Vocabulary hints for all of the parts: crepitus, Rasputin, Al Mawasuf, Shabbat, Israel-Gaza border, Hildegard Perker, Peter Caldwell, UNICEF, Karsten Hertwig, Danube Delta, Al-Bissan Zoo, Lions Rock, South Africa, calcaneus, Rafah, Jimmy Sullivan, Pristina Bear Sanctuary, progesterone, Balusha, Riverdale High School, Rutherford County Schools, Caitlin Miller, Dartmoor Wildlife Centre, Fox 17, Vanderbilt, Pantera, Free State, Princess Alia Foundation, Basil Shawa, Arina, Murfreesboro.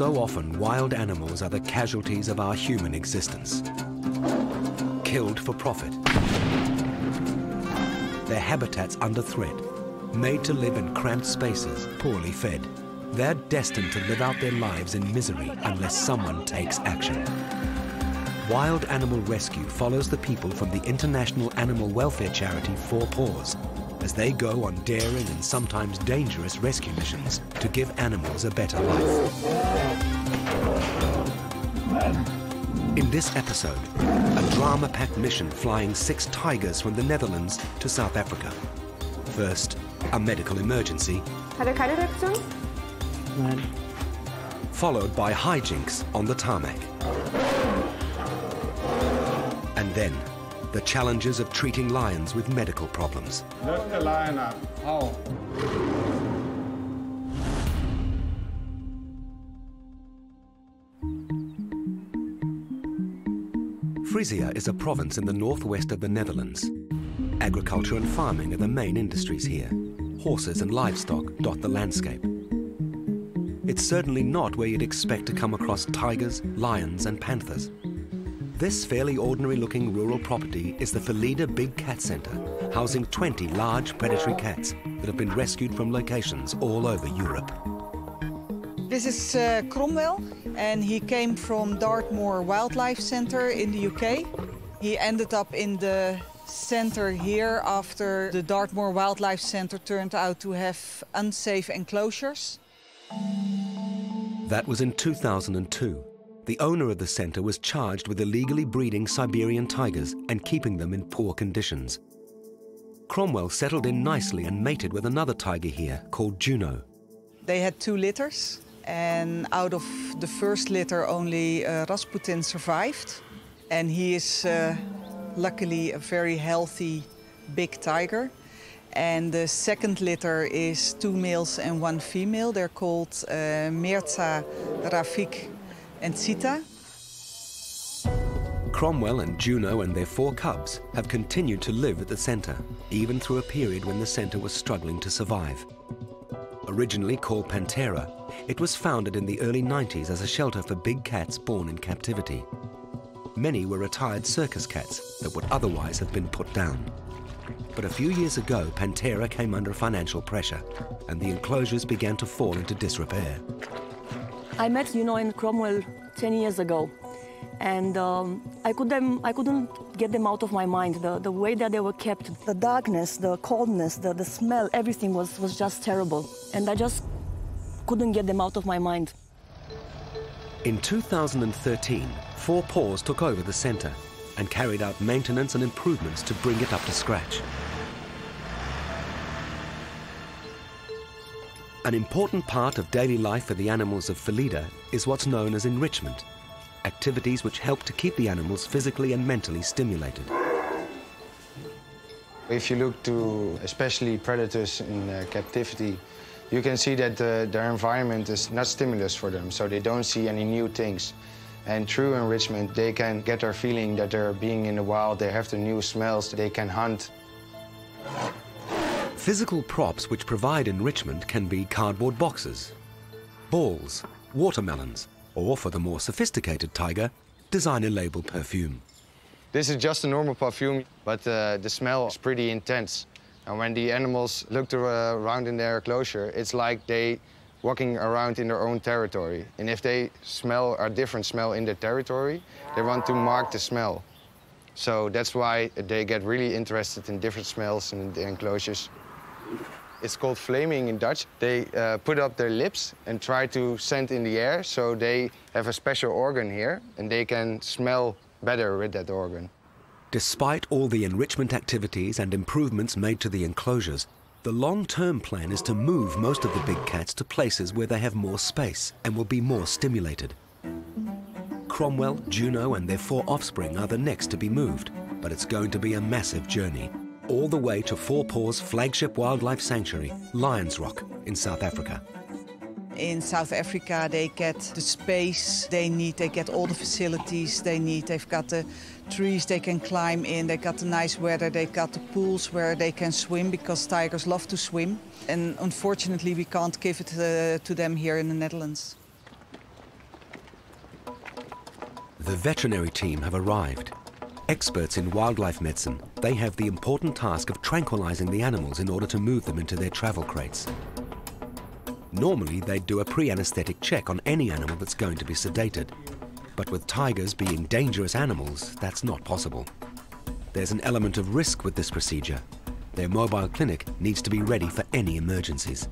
so often wild animals are the casualties of our human existence. Killed for profit, their habitats under threat, made to live in cramped spaces, poorly fed. They're destined to live out their lives in misery unless someone takes action. Wild Animal Rescue follows the people from the international animal welfare charity Four Paws as they go on daring and sometimes dangerous rescue missions to give animals a better life. In this episode, a drama-packed mission flying 6 tigers from the Netherlands to South Africa. First, a medical emergency. Followed by hijinks on the tarmac. And then, the challenges of treating lions with medical problems. Let the lion out. How? Frisia is a province in the northwest of the Netherlands. Agriculture and farming are the main industries here. Horses and livestock dot the landscape. It's certainly not where you'd expect to come across tigers, lions and panthers. This fairly ordinary-looking rural property is the Felida Big Cat Centre, housing 20 large predatory cats that have been rescued from locations all over Europe. This is Cromwell, and he came from Dartmoor Wildlife Centre in the UK. He ended up in the centre here after the Dartmoor Wildlife Centre turned out to have unsafe enclosures. That was in 2002. The owner of the centre was charged with illegally breeding Siberian tigers and keeping them in poor conditions. Cromwell settled in nicely and mated with another tiger here called Juno. They had 2 litters. And out of the first litter, only Rasputin survived. And he is luckily a very healthy big tiger. And the second litter is 2 males and 1 female. They're called Mirza, Rafik and Sita. Cromwell and Juno and their 4 cubs have continued to live at the centre, even through a period when the centre was struggling to survive. Originally called Pantera, it was founded in the early 90s as a shelter for big cats born in captivity. Many were retired circus cats that would otherwise have been put down. But a few years ago, Pantera came under financial pressure and the enclosures began to fall into disrepair. I met Juno in Cromwell 10 years ago, and I couldn't get them out of my mind, the way that they were kept. The darkness, the coldness, the smell, everything was just terrible, and I just couldn't get them out of my mind. In 2013, Four Paws took over the centre and carried out maintenance and improvements to bring it up to scratch. An important part of daily life for the animals of Felida is what's known as enrichment, activities which help to keep the animals physically and mentally stimulated. If you look to especially predators in captivity, you can see that their environment is not stimulus for them, so they don't see any new things. And through enrichment, they can get their feeling that they're being in the wild, they have the new smells, they can hunt. Physical props which provide enrichment can be cardboard boxes, balls, watermelons, or for the more sophisticated tiger, designer label perfume. This is just a normal perfume, but the smell is pretty intense. And when the animals look around in their enclosure, it's like they walking around in their own territory. And if they smell a different smell in their territory, they want to mark the smell. So that's why they get really interested in different smells in the enclosures. It's called flaming in Dutch. They put up their lips and try to scent in the air, so they have a special organ here, and they can smell better with that organ. Despite all the enrichment activities and improvements made to the enclosures, the long-term plan is to move most of the big cats to places where they have more space and will be more stimulated. Cromwell, Juno and their 4 offspring are the next to be moved, but it's going to be a massive journey, all the way to Four Paws' flagship wildlife sanctuary, Lions Rock, in South Africa. In South Africa, they get the space they need, they get all the facilities they need, they've got the trees they can climb in, they've got the nice weather, they've got the pools where they can swim, because tigers love to swim. And unfortunately, we can't give it to them here in the Netherlands. The veterinary team have arrived. Experts in wildlife medicine, they have the important task of tranquilizing the animals in order to move them into their travel crates. Normally, they'd do a pre-anesthetic check on any animal that's going to be sedated. But with tigers being dangerous animals, that's not possible. There's an element of risk with this procedure. Their mobile clinic needs to be ready for any emergencies.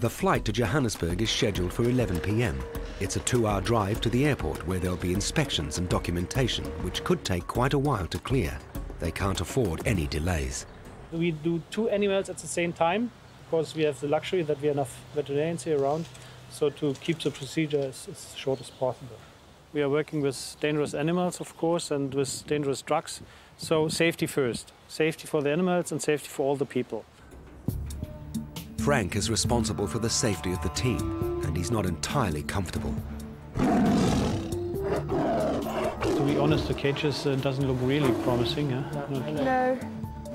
The flight to Johannesburg is scheduled for 11 p.m. It's a 2-hour drive to the airport where there'll be inspections and documentation, which could take quite a while to clear. They can't afford any delays. We do 2 animals at the same time. Of course, we have the luxury that we have enough veterinarians here around, so to keep the procedure as short as possible. We are working with dangerous animals, of course, and with dangerous drugs, so safety first. Safety for the animals and safety for all the people. Frank is responsible for the safety of the team, and he's not entirely comfortable. To be honest, the cages doesn't look really promising. Huh? No.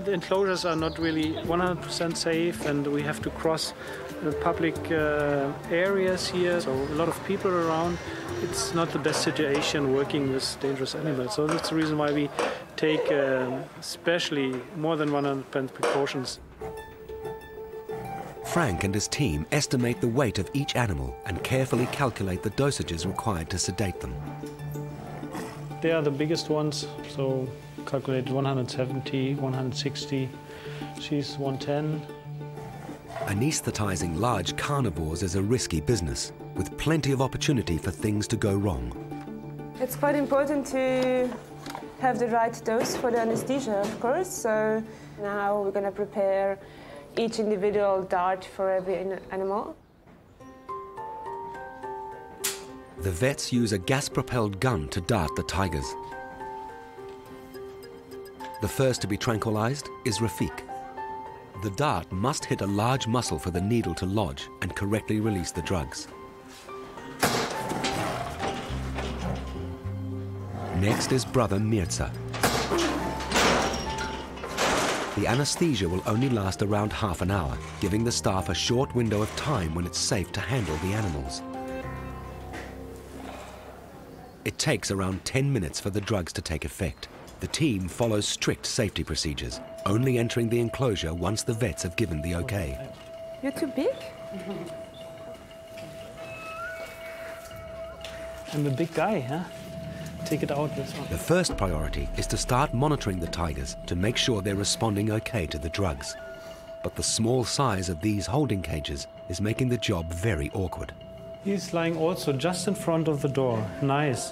The enclosures are not really 100% safe, and we have to cross public areas here, so a lot of people around. It's not the best situation working with dangerous animals, so that's the reason why we take especially more than 100% precautions. Frank and his team estimate the weight of each animal and carefully calculate the dosages required to sedate them. They are the biggest ones, so calculate 170, 160, she's 110. Anesthetizing large carnivores is a risky business, with plenty of opportunity for things to go wrong. It's quite important to have the right dose for the anesthesia, of course, so now we're going to prepare each individual dart for every animal. The vets use a gas-propelled gun to dart the tigers. The first to be tranquilized is Rafiq. The dart must hit a large muscle for the needle to lodge and correctly release the drugs. Next is brother Mirza. The anesthesia will only last around half an hour, giving the staff a short window of time when it's safe to handle the animals. It takes around 10 minutes for the drugs to take effect. The team follows strict safety procedures, only entering the enclosure once the vets have given the okay. You're too big? I'm a big guy, huh? Take it out, this one. The first priority is to start monitoring the tigers to make sure they're responding okay to the drugs. But the small size of these holding cages is making the job very awkward. He's lying also just in front of the door. Nice.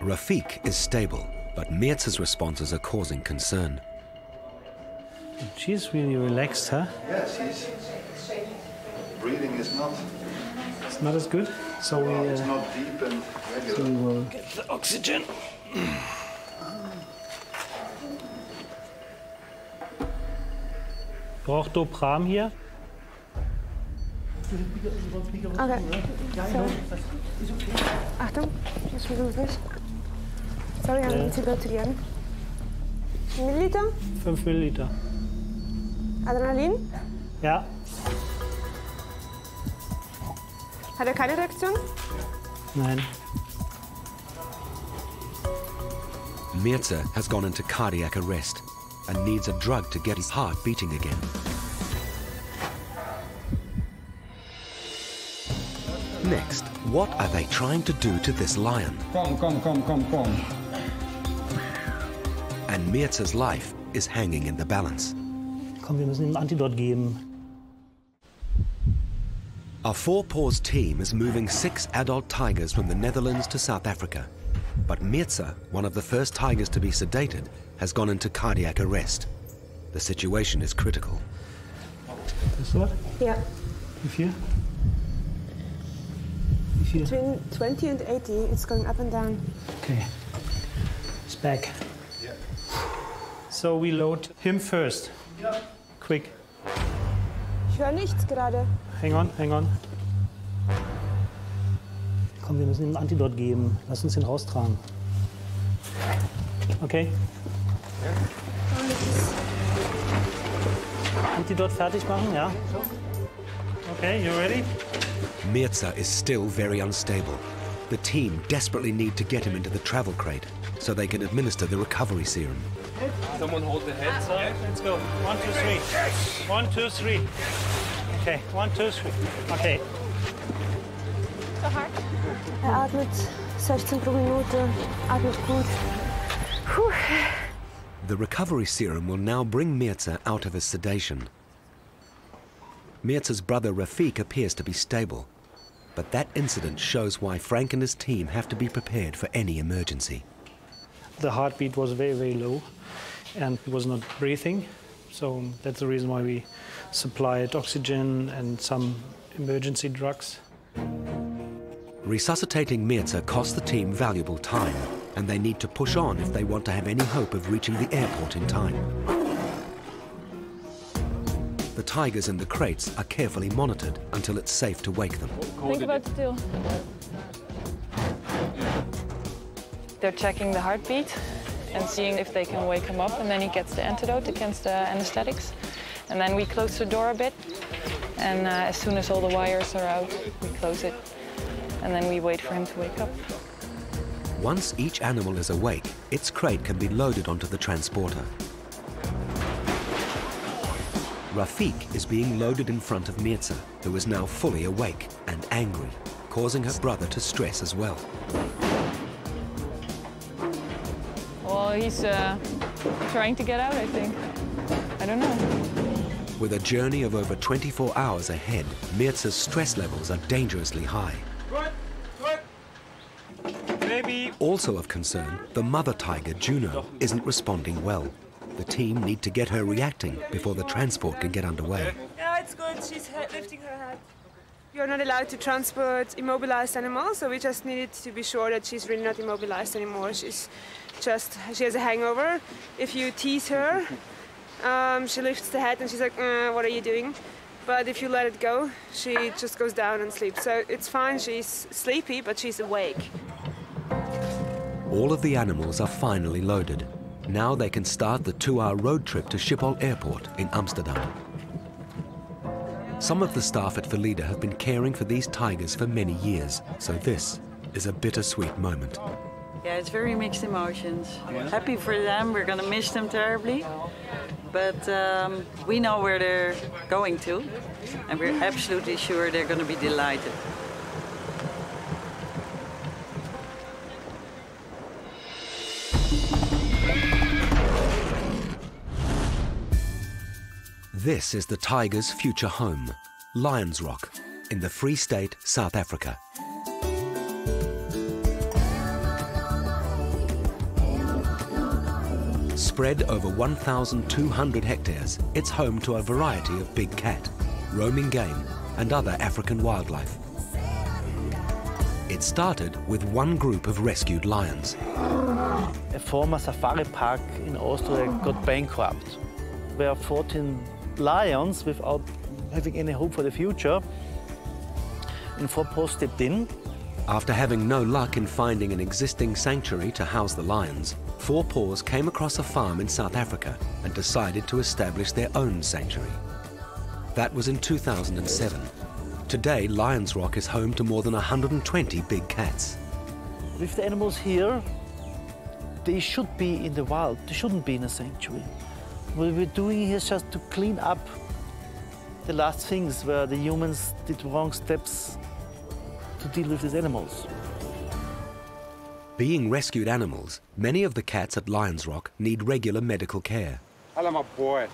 Rafiq is stable, but Mirza's responses are causing concern. She's really relaxed, huh? Yes, she's breathing is not... It's not as good? So we, it's not deep and regular. So we will get the oxygen. Braucht Dopram here? Okay. So. Achtung, just remove this. Sorry, I need to go to the end. Milliliter? 5 milliliter. Adrenalin? Ja. Hat keine Reaktion? Nein. Mirza has gone into cardiac arrest and needs a drug to get his heart beating again. Next, what are they trying to do to this lion? Come. And Mirza's life is hanging in the balance. Komm, wir müssen ihm ein Antidot geben. Our Four Paws team is moving 6 adult tigers from the Netherlands to South Africa. But Mirza, one of the first tigers to be sedated, has gone into cardiac arrest. The situation is critical. This one? Yeah. If you? Between 20 and 80, it's going up and down. Okay. It's back. Yeah. So we load him first. Yeah. Quick. Ich höre nichts gerade. Hang on. Komm, wir müssen ihm ein Antidot geben. Lass uns ihn raustragen. Okay? Antidot fertig machen, ja? Okay, you ready? Mirza is still very unstable. The team desperately need to get him into the travel crate so they can administer the recovery serum. Someone hold the head, sir. Let's go. 1, 2, 3. 1, 2, 3. Okay, 1, 2, 3. Okay. So hard. Er atmet 16 pro Minute. Atmet gut. Whew. The recovery serum will now bring Mirza out of his sedation. Mirza's brother Rafiq appears to be stable, but that incident shows why Frank and his team have to be prepared for any emergency. The heartbeat was very, very low and he was not breathing, so that's the reason why we supplied oxygen and some emergency drugs. Resuscitating Mirza costs the team valuable time, and they need to push on if they want to have any hope of reaching the airport in time. The tigers in the crates are carefully monitored until it's safe to wake them. Think about still. They're checking the heartbeat and seeing if they can wake him up, and then he gets the antidote against the anesthetics. And then we close the door a bit, and as soon as all the wires are out, we close it, and then we wait for him to wake up. Once each animal is awake, its crate can be loaded onto the transporter. Rafiq is being loaded in front of Mirza, who is now fully awake and angry, causing her brother to stress as well. Well, he's trying to get out, I think. I don't know. With a journey of over 24 hours ahead, Mirza's stress levels are dangerously high. Also of concern, the mother tiger, Juno, isn't responding well. The team need to get her reacting before the transport can get underway. Yeah, it's good. She's lifting her head. You're not allowed to transport immobilized animals, so we just needed to be sure that she's really not immobilized anymore. She has a hangover. If you tease her, she lifts the head and she's like, what are you doing? But if you let it go, she just goes down and sleeps. So it's fine, she's sleepy, but she's awake. All of the animals are finally loaded. Now they can start the 2-hour road trip to Schiphol Airport in Amsterdam. Some of the staff at Felida have been caring for these tigers for many years, so this is a bittersweet moment. Yeah, it's very mixed emotions. Happy for them, we're gonna miss them terribly, but we know where they're going to, and we're absolutely sure they're gonna be delighted. This is the tiger's future home, Lions Rock, in the Free State, South Africa. Spread over 1,200 hectares, it's home to a variety of big cat, roaming game, and other African wildlife. It started with one group of rescued lions. A former safari park in Austria got bankrupt. There were 14 lions without having any hope for the future, and Four Paws stepped in. After having no luck in finding an existing sanctuary to house the lions, Four Paws came across a farm in South Africa and decided to establish their own sanctuary. That was in 2007. Today, Lions Rock is home to more than 120 big cats. With the animals here, they should be in the wild. They shouldn't be in a sanctuary. What we're doing here is just to clean up the last things where the humans did wrong steps to deal with these animals. Being rescued animals, many of the cats at Lions Rock need regular medical care. Hello, my boy.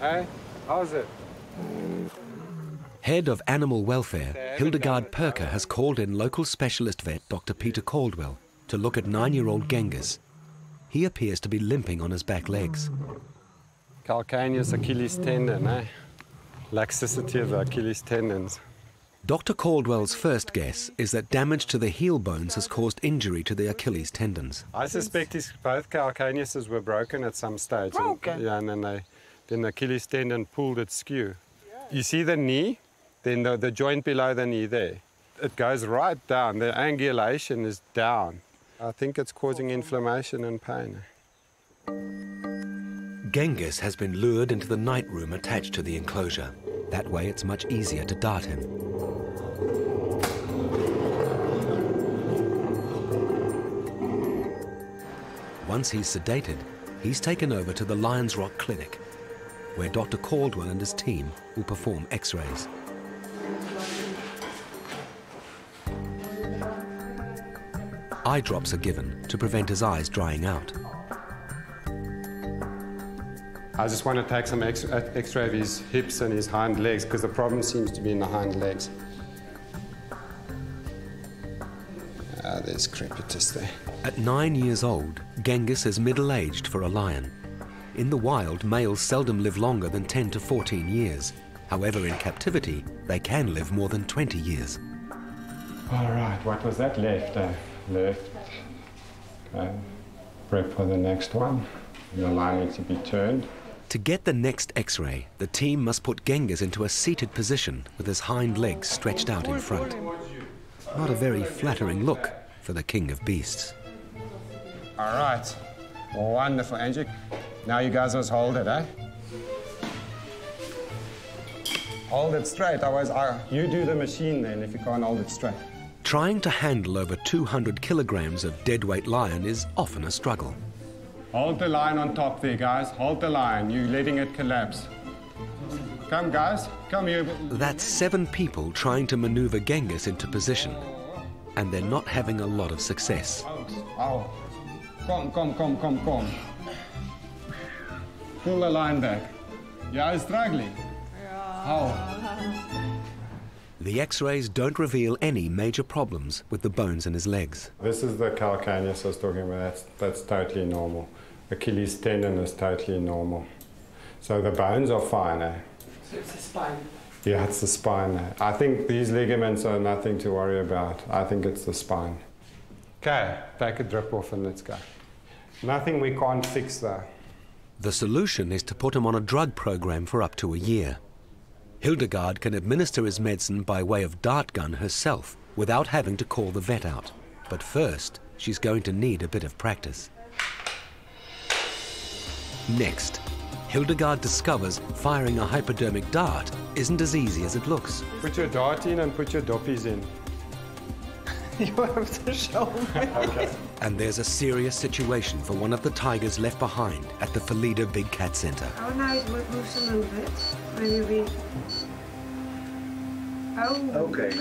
Hey, how's it? Head of Animal Welfare, Hildegard Perker has called in local specialist vet Dr. Peter Caldwell to look at 9-year-old Genghis. He appears to be limping on his back legs. Calcaneus Achilles tendon, eh? Laxity of the Achilles tendons. Dr. Caldwell's first guess is that damage to the heel bones has caused injury to the Achilles tendons. I suspect both calcaneuses were broken at some stage. Broken? And, yeah, and then the Achilles tendon pulled it skew. You see the knee, then the joint below the knee there. It goes right down, the angulation is down. I think it's causing inflammation and pain. Genghis has been lured into the night room attached to the enclosure. That way it's much easier to dart him. Once he's sedated, he's taken over to the Lions Rock Clinic, where Dr. Caldwell and his team will perform x-rays. Eye drops are given to prevent his eyes drying out. I just want to take some x-ray of his hips and his hind legs, because the problem seems to be in the hind legs. Ah, there's crepitus there. At 9 years old, Genghis is middle-aged for a lion. In the wild, males seldom live longer than 10 to 14 years. However, in captivity, they can live more than 20 years. All right, what was that left? Left. Okay. Prep for the next one. You're allowing it to be turned. To get the next x-ray, the team must put Genghis into a seated position with his hind legs stretched out in front. Not a very flattering look for the king of beasts. All right. Wonderful, Angie. Now you guys must hold it, eh? Hold it straight, otherwise you do the machine then if you can't hold it straight. Trying to handle over 200 kilograms of deadweight lion is often a struggle. Hold the lion on top there, guys. Hold the lion. You're letting it collapse. Come, guys. Come here. That's 7 people trying to maneuver Genghis into position, and they're not having a lot of success. Oh. Come. Pull the lion back. Yeah, it's struggling. Oh. The x-rays don't reveal any major problems with the bones in his legs. This is the calcaneus I was talking about. That's totally normal. Achilles tendon is totally normal. So the bones are fine, eh? So it's the spine? Yeah, it's the spine. Eh? I think these ligaments are nothing to worry about. I think it's the spine. Okay, take a drip off and let's go. Nothing we can't fix, though. The solution is to put him on a drug program for up to a year. Hildegard can administer his medicine by way of dart gun herself without having to call the vet out. But first, she's going to need a bit of practice. Next, Hildegard discovers firing a hypodermic dart isn't as easy as it looks. Put your dart in and put your doppies in. You have to show me. Okay. And there's a serious situation for one of the tigers left behind at the Felida Big Cat Centre. Oh, no, it moves a little bit. Maybe. Oh. Okay.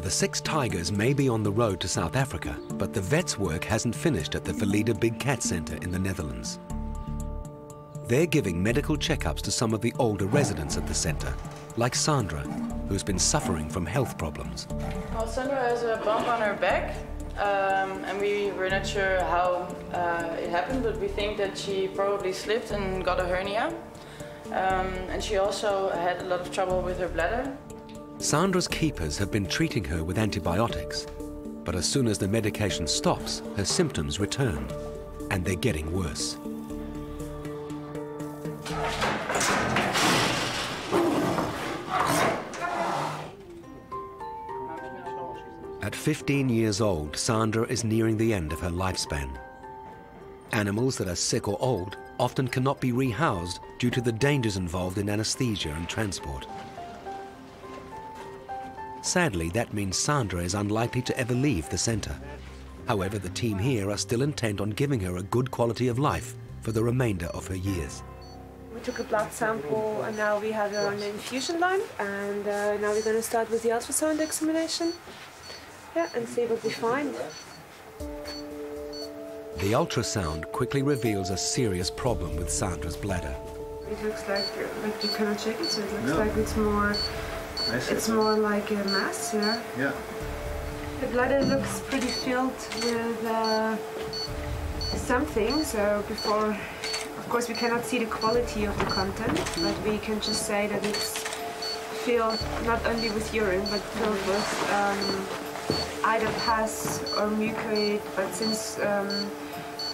The 6 tigers may be on the road to South Africa, but the vet's work hasn't finished at the Felida Big Cat Centre in the Netherlands. They're giving medical checkups to some of the older residents at the centre, like Sandra, who's been suffering from health problems. Well, Sandra has a bump on her back, and we're not sure how it happened, but we think that she probably slipped and got a hernia. And she also had a lot of trouble with her bladder. Sandra's keepers have been treating her with antibiotics, but as soon as the medication stops, her symptoms return, and they're getting worse. At 15 years old, Sandra is nearing the end of her lifespan. Animals that are sick or old often cannot be rehoused due to the dangers involved in anesthesia and transport. Sadly, that means Sandra is unlikely to ever leave the centre. However, the team here are still intent on giving her a good quality of life for the remainder of her years. We took a blood sample and now we have her on the infusion line, and now we're going to start with the ultrasound examination. Yeah, and see what we find. The ultrasound quickly reveals a serious problem with Sandra's bladder. It looks like you cannot check it, so it looks like it's more like a mass, yeah? Yeah. The bladder looks pretty filled with something, so before... Of course, we cannot see the quality of the content, but we can just say that it's filled not only with urine, but filled with... either pus or mucoid, but since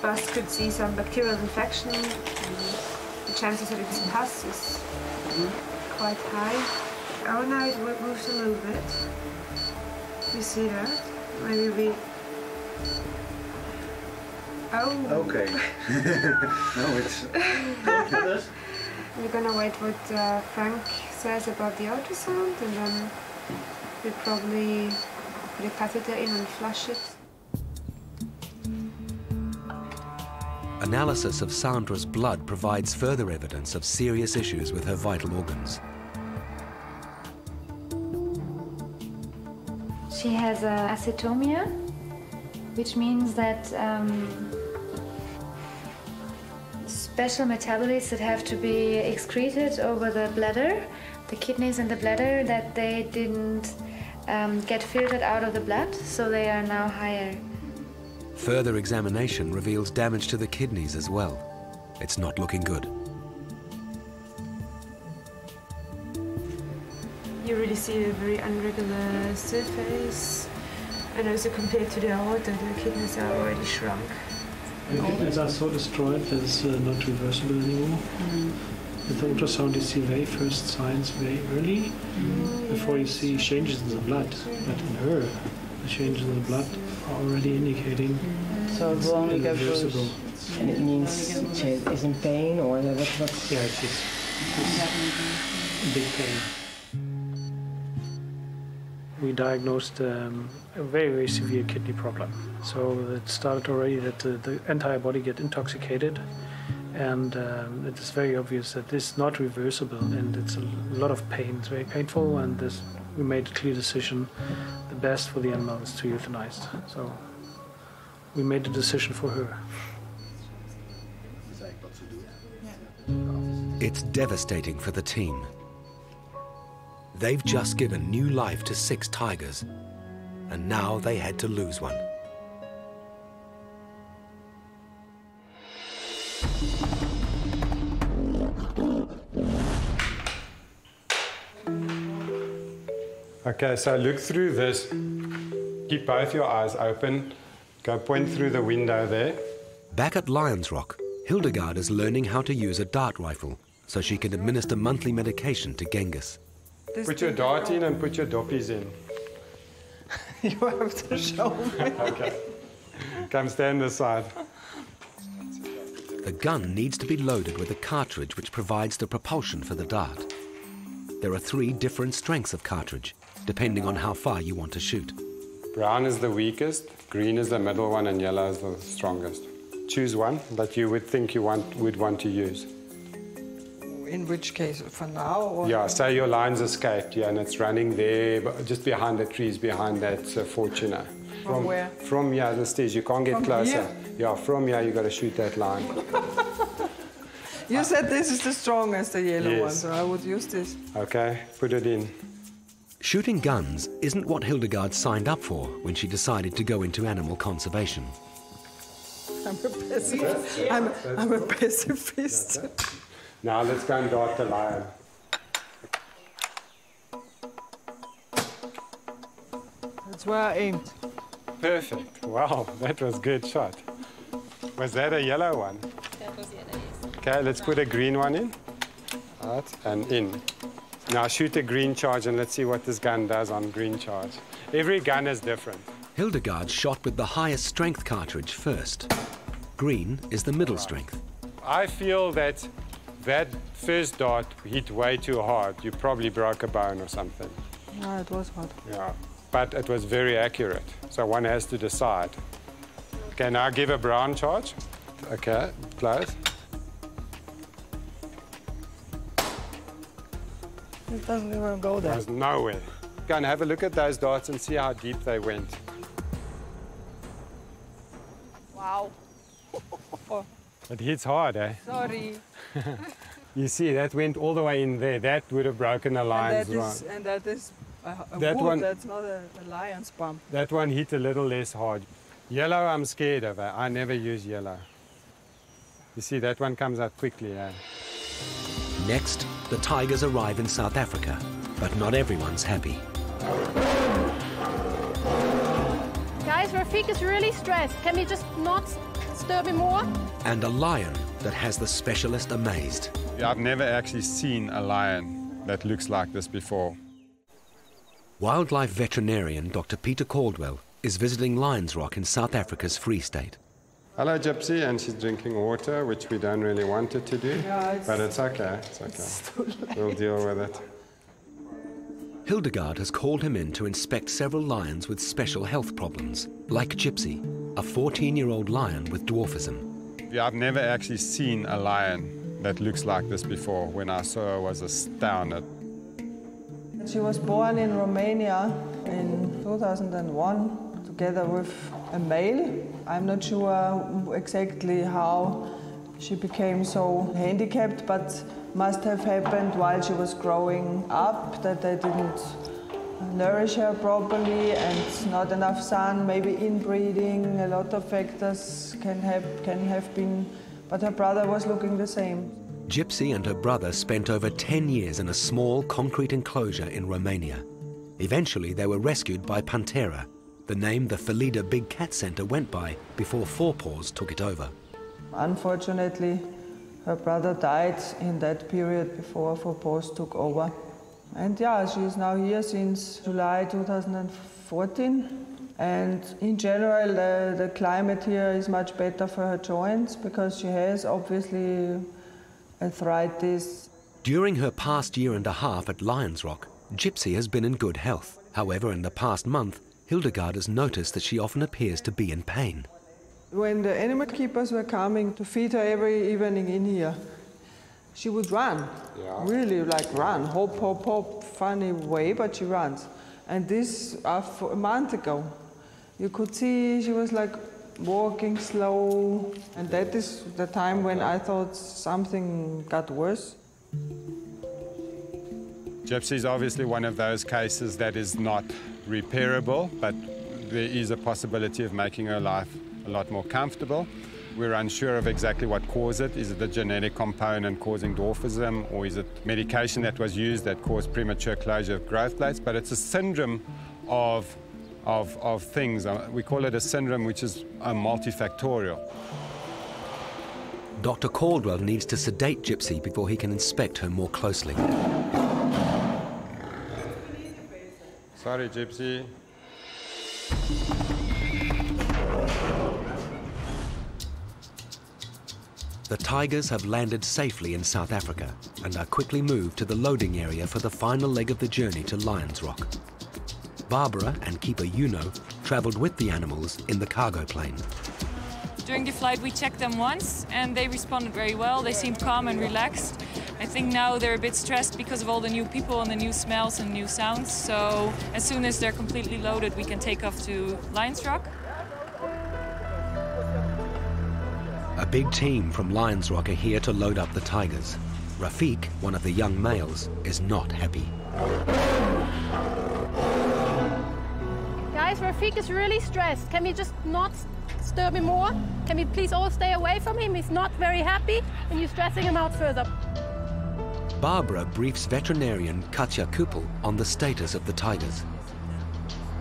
pus could see some bacterial infection, the chances that it's pus is quite high. Oh, now it moves a little bit. You see that? Maybe we... Oh! Okay. No, it's... We're gonna wait what Frank says about the ultrasound, and then we probably... Put a catheter in and flush it. Analysis of Sandra's blood provides further evidence of serious issues with her vital organs. She has acetomia, which means that special metabolites that have to be excreted over the bladder, the kidneys and the bladder, that they didn't get filtered out of the blood, so they are now higher. Further examination reveals damage to the kidneys as well. It's not looking good. You really see a very irregular surface, and also compared to the aorta, the kidneys are already shrunk. The kidneys are so destroyed that it's not reversible anymore. Mm-hmm. With the ultrasound you see very first signs very early, mm-hmm. before you see changes in the blood, but in her, the changes in the blood are already indicating so it's irreversible. And it means she's in pain or what? Yeah, it is. It's big pain. We diagnosed a very, very severe kidney problem. So it started already that the entire body get intoxicated, and it is very obvious that this is not reversible, and it's a lot of pain. It's very painful, and this, we made a clear decision. Best for the animal is to euthanize. So we made a decision for her. It's devastating for the team. They've just given new life to 6 tigers, and now they had to lose one. Okay, so look through this. Keep both your eyes open. Go point through the window there. Back at Lions Rock, Hildegard is learning how to use a dart rifle so she can administer monthly medication to Genghis. Put your dart in and put your doppies in. You have to show me. Okay. Come stand this side. The gun needs to be loaded with a cartridge which provides the propulsion for the dart. There are 3 different strengths of cartridge, depending on how far you want to shoot. Brown is the weakest, green is the middle one, and yellow is the strongest. Choose one that you would think you would want to use. In which case, for now? Or yeah, say your line's escaped, yeah, and it's running there, just behind the trees, behind that Fortuna. From where? From here, the stairs. You can't get from closer. Here? Yeah, from here, you got to shoot that line. You said this is the strongest, the yellow one, so I would use this. Okay, put it in. Shooting guns isn't what Hildegard signed up for when she decided to go into animal conservation. I'm a pacifist. I'm a pacifist. Now let's go and dart the lion. That's where I aimed. Perfect. Wow, that was a good shot. Was that a yellow one? That was yellow, yes. Okay, let's put a green one in. Out and in. Now shoot a green charge and let's see what this gun does on green charge. Every gun is different. Hildegard shot with the highest strength cartridge first. Green is the middle strength. I feel that that first dart hit way too hard. You probably broke a bone or something. No, it was hard. Yeah, but it was very accurate. So one has to decide. Okay, now give a brown charge. Okay, close. It doesn't even go there. There's nowhere. Go and have a look at those darts and see how deep they went. Wow. It hits hard, eh? Sorry. You see, that went all the way in there. That would have broken a lion's rump. And that is a wood, one, that's not a lion's bump. That one hit a little less hard. Yellow, I'm scared of it. I never use yellow. You see, that one comes out quickly, eh? Next, the tigers arrive in South Africa, but not everyone's happy. Guys, Rafik is really stressed. Can we just not disturb him more? And a lion that has the specialist amazed. I've never actually seen a lion that looks like this before. Wildlife veterinarian Dr. Peter Caldwell is visiting Lions Rock in South Africa's Free State. Hello, Gypsy, and she's drinking water, which we don't really want her to do, but it's okay, it's okay. We'll deal with it. Hildegard has called him in to inspect several lions with special health problems, like Gypsy, a 14-year-old lion with dwarfism. I've never actually seen a lion that looks like this before. When I saw her, I was astounded. She was born in Romania in 2001, together with a male. I'm not sure exactly how she became so handicapped, but must have happened while she was growing up, that they didn't nourish her properly and not enough sun, maybe inbreeding, a lot of factors can have been, but her brother was looking the same. Gypsy and her brother spent over 10 years in a small concrete enclosure in Romania. Eventually they were rescued by Pantera, the name the Felida Big Cat Centre went by before Four Paws took it over. Unfortunately, her brother died in that period before Four Paws took over. And yeah, she is now here since July 2014. And in general, the climate here is much better for her joints because she has obviously arthritis. During her past year and a half at Lions Rock, Gypsy has been in good health. However, in the past month, Hildegard has noticed that she often appears to be in pain. When the animal keepers were coming to feed her every evening in here, she would run, really like run, hop, hop, hop, funny way, but she runs. And this, a month ago, you could see she was like walking slow, and that is the time when I thought something got worse. Gypsy is obviously one of those cases that is not repairable, but there is a possibility of making her life a lot more comfortable. We're unsure of exactly what caused it. Is it the genetic component causing dwarfism, or is it medication that was used that caused premature closure of growth plates? But it's a syndrome of things. We call it a syndrome which is multifactorial. Dr. Caldwell needs to sedate Gypsy before he can inspect her more closely. Sorry, Gypsy. The tigers have landed safely in South Africa and are quickly moved to the loading area for the final leg of the journey to Lions Rock. Barbara and keeper Uno traveled with the animals in the cargo plane. During the flight, we checked them once and they responded very well. They seemed calm and relaxed. I think now they're a bit stressed because of all the new people and the new smells and new sounds. So as soon as they're completely loaded, we can take off to Lions Rock. A big team from Lions Rock are here to load up the tigers. Rafiq, one of the young males, is not happy. Guys, Rafiq is really stressed. Can we just not disturb him more? Can we please all stay away from him? He's not very happy and you're stressing him out further. Barbara briefs veterinarian Katja Kuppel on the status of the tigers.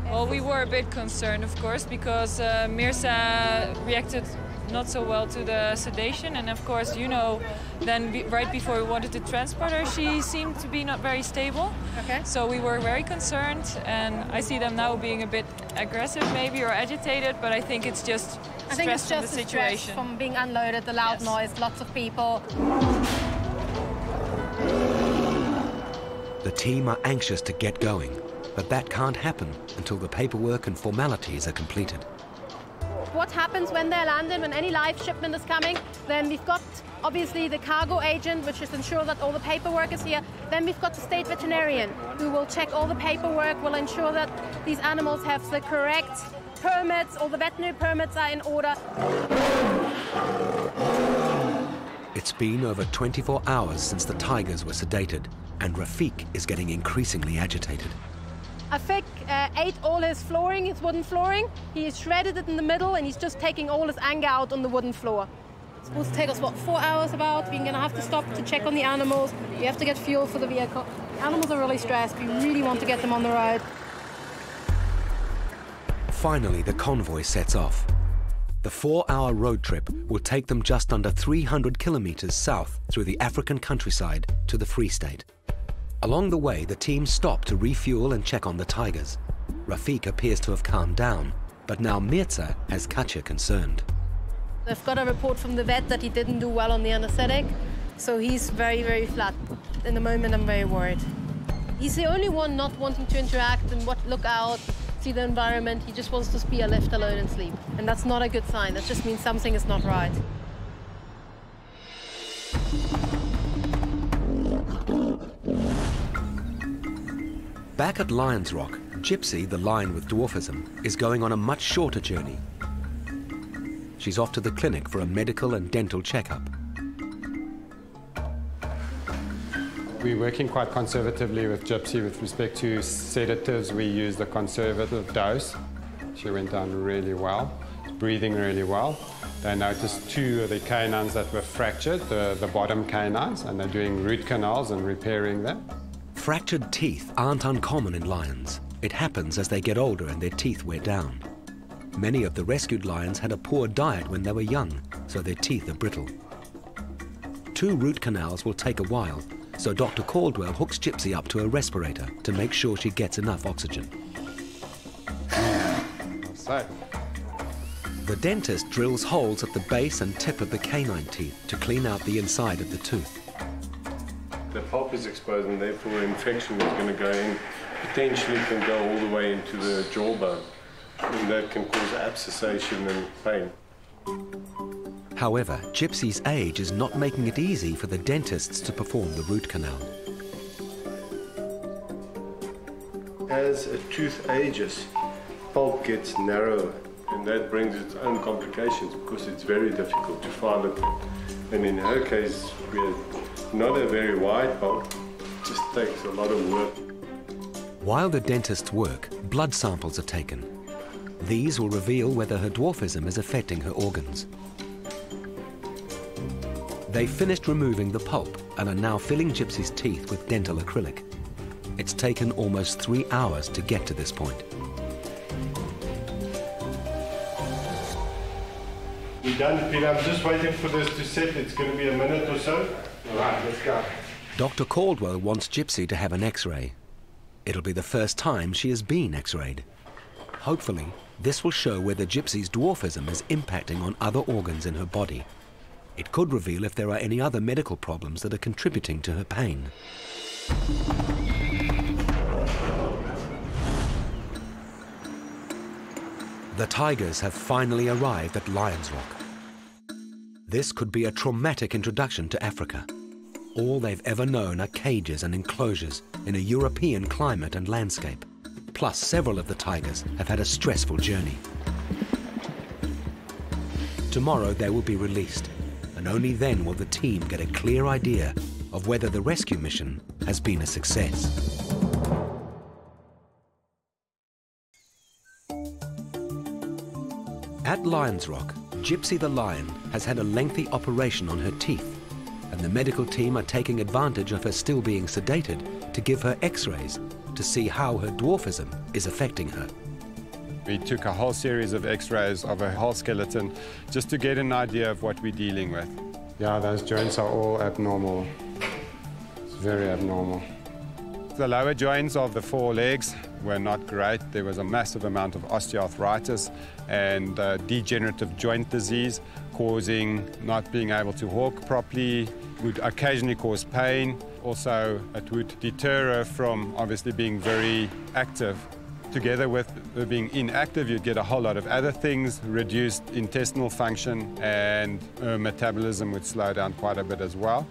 Well, we were a bit concerned, of course, because Mirza reacted not so well to the sedation, and of course, you know, then right before we wanted to transport her, she seemed to be not very stable. Okay. So we were very concerned, and I see them now being a bit aggressive maybe or agitated, but I think it's just stress from the situation. From being unloaded, the loud noise, lots of people. The team are anxious to get going, but that can't happen until the paperwork and formalities are completed. What happens when they're landed, when any live shipment is coming, then we've got obviously the cargo agent, which is ensure that all the paperwork is here. Then we've got the state veterinarian, who will check all the paperwork, will ensure that these animals have the correct permits, all the veterinary permits are in order. It's been over 24 hours since the tigers were sedated, and Rafiq is getting increasingly agitated. Afik ate all his flooring, his wooden flooring. He shredded it in the middle and he's just taking all his anger out on the wooden floor. It's supposed to take us, what, 4 hours about? We're going to have to stop to check on the animals. We have to get fuel for the vehicle. The animals are really stressed. We really want to get them on the road. Finally, the convoy sets off. The 4-hour road trip will take them just under 300 kilometers south through the African countryside to the Free State. Along the way, the team stopped to refuel and check on the tigers. Rafiq appears to have calmed down, but now Mirza has Katja concerned. I've got a report from the vet that he didn't do well on the anesthetic, so he's very, very flat. In the moment, I'm very worried. He's the only one not wanting to interact and look out, see the environment. He just wants to be left alone and sleep. And that's not a good sign. That just means something is not right. Back at Lions Rock, Gypsy, the lion with dwarfism, is going on a much shorter journey. She's off to the clinic for a medical and dental checkup. We're working quite conservatively with Gypsy with respect to sedatives. We use the conservative dose. She went down really well, breathing really well. They noticed two of the canines that were fractured, the bottom canines, and they're doing root canals and repairing them. Fractured teeth aren't uncommon in lions. It happens as they get older and their teeth wear down. Many of the rescued lions had a poor diet when they were young, so their teeth are brittle. Two root canals will take a while, so Dr. Caldwell hooks Gypsy up to a respirator to make sure she gets enough oxygen. The dentist drills holes at the base and tip of the canine teeth to clean out the inside of the tooth. The pulp is exposed and therefore infection is going to go in, potentially can go all the way into the jawbone. And that can cause abscessation and pain. However, Gypsy's age is not making it easy for the dentists to perform the root canal. As a tooth ages, pulp gets narrower, and that brings its own complications because it's very difficult to file it. And in her case, we're not a very wide pulp, it just takes a lot of work. While the dentists work, blood samples are taken. These will reveal whether her dwarfism is affecting her organs. They finished removing the pulp and are now filling Gypsy's teeth with dental acrylic. It's taken almost 3 hours to get to this point. We're done, Peter. I'm just waiting for this to set. It's going to be a minute or so. All right, let's go. Dr. Caldwell wants Gypsy to have an X-ray. It'll be the first time she has been X-rayed. Hopefully, this will show whether Gypsy's dwarfism is impacting on other organs in her body. It could reveal if there are any other medical problems that are contributing to her pain. The tigers have finally arrived at Lions Rock. This could be a traumatic introduction to Africa. All they've ever known are cages and enclosures in a European climate and landscape. Plus, several of the tigers have had a stressful journey. Tomorrow they will be released. And only then will the team get a clear idea of whether the rescue mission has been a success. At Lions Rock, Gypsy the lion has had a lengthy operation on her teeth, and the medical team are taking advantage of her still being sedated to give her X-rays to see how her dwarfism is affecting her. We took a whole series of X-rays of a whole skeleton just to get an idea of what we're dealing with. Yeah, those joints are all abnormal. It's very abnormal. The lower joints of the four legs were not great. There was a massive amount of osteoarthritis and degenerative joint disease, causing not being able to walk properly, would occasionally cause pain. Also, it would deter her from obviously being very active. Together with being inactive, you'd get a whole lot of other things, reduced intestinal function, and metabolism would slow down quite a bit as well.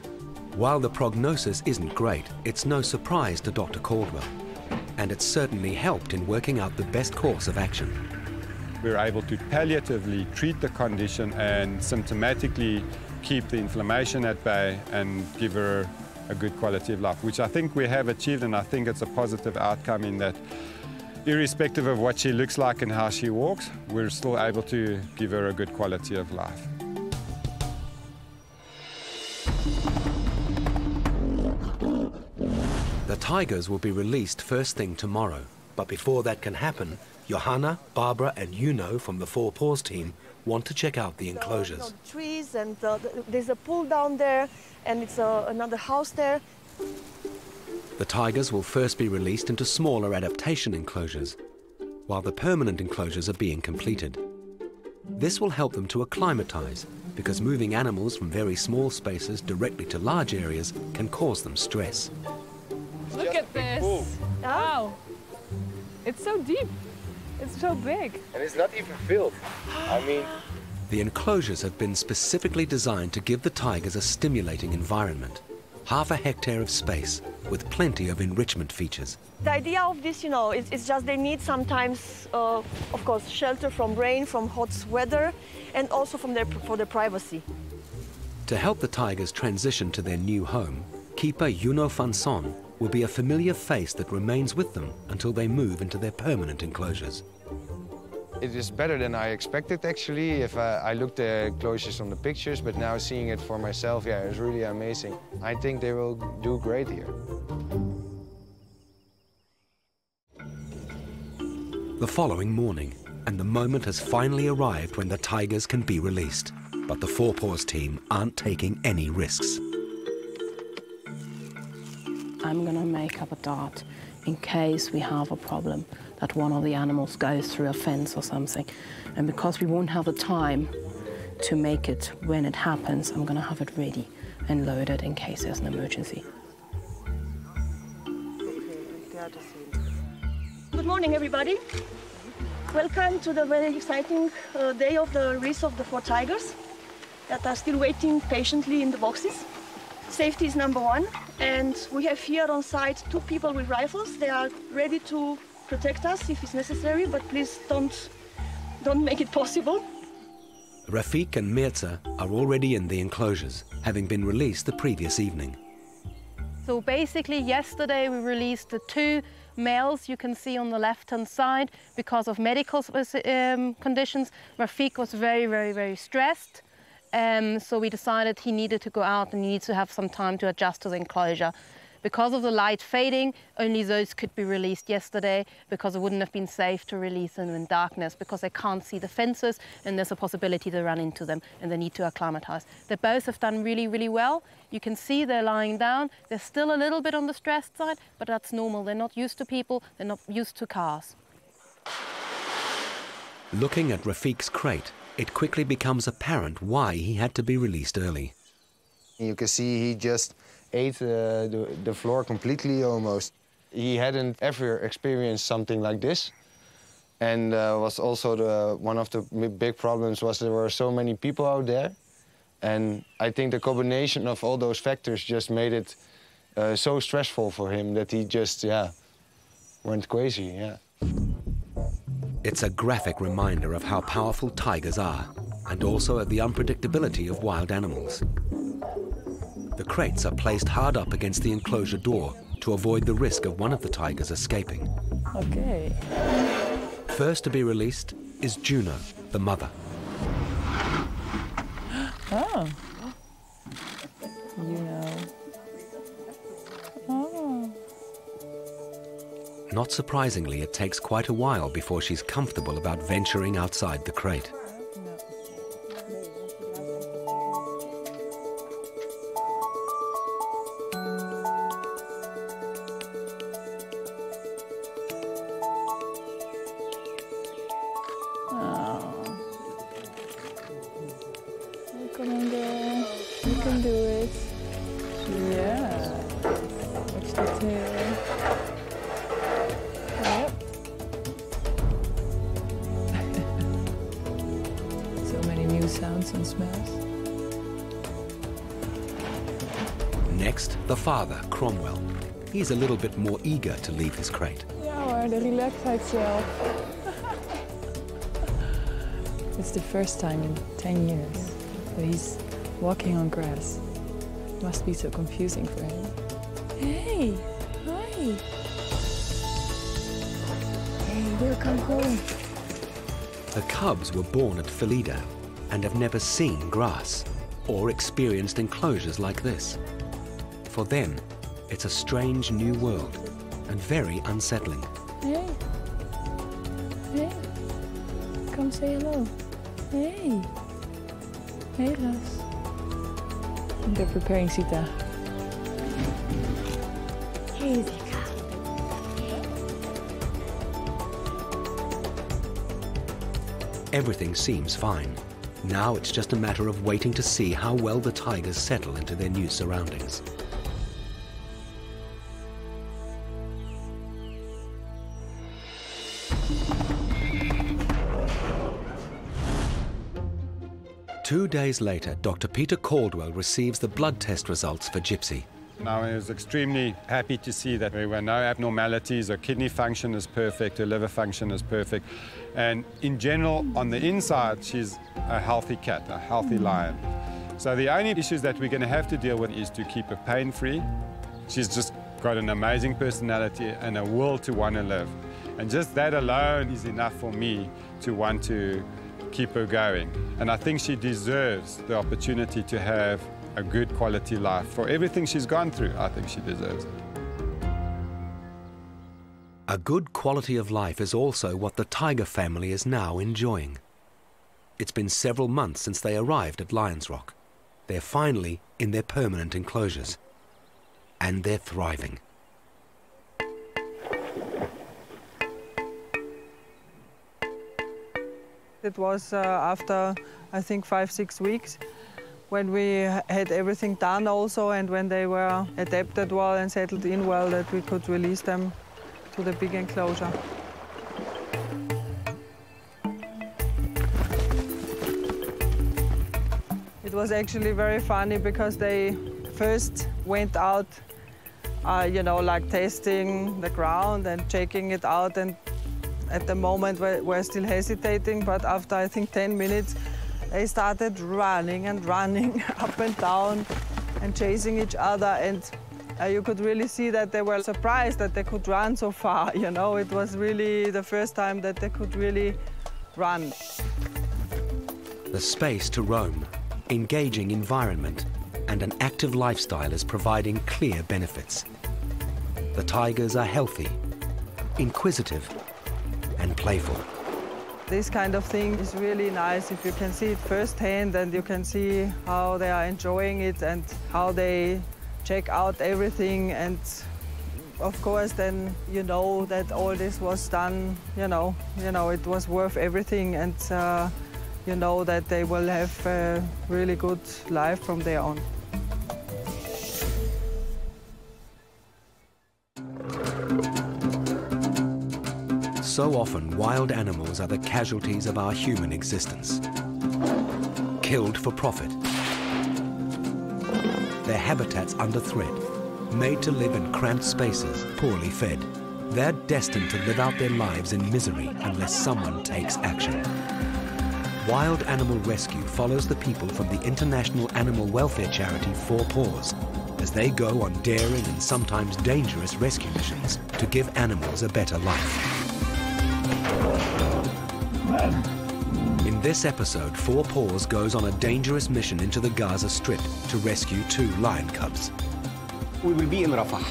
While the prognosis isn't great, it's no surprise to Dr. Caldwell, and it's certainly helped in working out the best course of action. We were able to palliatively treat the condition and symptomatically keep the inflammation at bay and give her a good quality of life, which I think we have achieved, and I think it's a positive outcome in that irrespective of what she looks like and how she walks, we're still able to give her a good quality of life. The tigers will be released first thing tomorrow, but before that can happen, Johanna, Barbara and Yuno from the Four Paws team want to check out the enclosures. Trees and there's a pool down there and it's another house there. The tigers will first be released into smaller adaptation enclosures, while the permanent enclosures are being completed. This will help them to acclimatise, because moving animals from very small spaces directly to large areas can cause them stress. Look at this. It's so deep. It's so big. And it's not even filled. I mean... The enclosures have been specifically designed to give the tigers a stimulating environment. Half a hectare of space with plenty of enrichment features. The idea of this, you know, it's just they need sometimes, of course, shelter from rain, from hot weather, and also from for their privacy. To help the tigers transition to their new home, keeper Yuno Fanson will be a familiar face that remains with them until they move into their permanent enclosures. It is better than I expected, actually. If I looked at enclosures on the pictures, but now seeing it for myself, yeah, it's really amazing. I think they will do great here. The following morning, and the moment has finally arrived when the tigers can be released. But the Four Paws team aren't taking any risks. I'm going to make up a dart in case we have a problem that one of the animals goes through a fence or something. And because we won't have the time to make it when it happens, I'm going to have it ready and loaded in case there's an emergency. Good morning, everybody. Welcome to the very exciting day of the release of the four tigers that are still waiting patiently in the boxes. Safety is number one, and we have here on site two people with rifles. They are ready to protect us if it's necessary, but please don't make it possible. Rafik and Mirza are already in the enclosures, having been released the previous evening. So basically yesterday we released the two males you can see on the left-hand side. Because of medical conditions, Rafik was very, very stressed. So we decided he needed to go out and he needs to have some time to adjust to the enclosure. Because of the light fading, only those could be released yesterday, because it wouldn't have been safe to release them in darkness, because they can't see the fences and there's a possibility to run into them and they need to acclimatise. They both have done really well. You can see they're lying down. They're still a little bit on the stressed side, but that's normal. They're not used to people. They're not used to cars. Looking at Rafik's crate, it quickly becomes apparent why he had to be released early. You can see he just ate the floor completely almost. He hadn't ever experienced something like this. And was also one of the big problems was there were so many people out there. And I think the combination of all those factors just made it so stressful for him that he just, yeah, went crazy, yeah. It's a graphic reminder of how powerful tigers are, and also of the unpredictability of wild animals. The crates are placed hard up against the enclosure door to avoid the risk of one of the tigers escaping. Okay. First to be released is Juno, the mother. Oh. Juno. Oh. Not surprisingly, it takes quite a while before she's comfortable about venturing outside the crate. He's a little bit more eager to leave his crate. Ja hoor, de relaxheidscel. It's the first time in 10 years that he's walking on grass. It must be so confusing for him. Hey, hi. Hey, welcome home. The cubs were born at Felida and have never seen grass or experienced enclosures like this. For them, it's a strange new world, and very unsettling. Hey. Hey. Come say hello. Hey. Hey, Ras. They're preparing Sita. Hey, Sita. Everything seems fine. Now it's just a matter of waiting to see how well the tigers settle into their new surroundings. 2 days later, Dr. Peter Caldwell receives the blood test results for Gypsy. Now, I was extremely happy to see that there were no abnormalities. Her kidney function is perfect, her liver function is perfect. And in general, on the inside, she's a healthy cat, a healthy lion. So the only issues that we're going to have to deal with is to keep her pain-free. She's just got an amazing personality and a will to want to live. And just that alone is enough for me to want to keep her going. And I think she deserves the opportunity to have a good quality life. For everything she's gone through, I think she deserves it. A good quality of life is also what the tiger family is now enjoying. It's been several months since they arrived at Lions Rock. They're finally in their permanent enclosures. And they're thriving. It was after, I think, 5, 6 weeks, when we had everything done also, and when they were adapted well and settled in well, that we could release them to the big enclosure. It was actually very funny because they first went out, you know, like tasting the ground and checking it out, and at the moment we're still hesitating, but after I think 10 minutes, they started running and running up and down and chasing each other, and you could really see that they were surprised that they could run so far, you know. It was really the first time that they could really run. The space to roam, engaging environment and an active lifestyle is providing clear benefits. The tigers are healthy, inquisitive and playful. This kind of thing is really nice if you can see it firsthand, and you can see how they are enjoying it and how they check out everything. And of course, then you know that all this was done, you know it was worth everything, and you know that they will have a really good life from there on. So often, wild animals are the casualties of our human existence. Killed for profit. Their habitats under threat, made to live in cramped spaces, poorly fed. They're destined to live out their lives in misery unless someone takes action. Wild animal rescue follows the people from the international animal welfare charity Four Paws as they go on daring and sometimes dangerous rescue missions to give animals a better life. In this episode, Four Paws goes on a dangerous mission into the Gaza Strip to rescue 2 lion cubs. We will be in Rafah.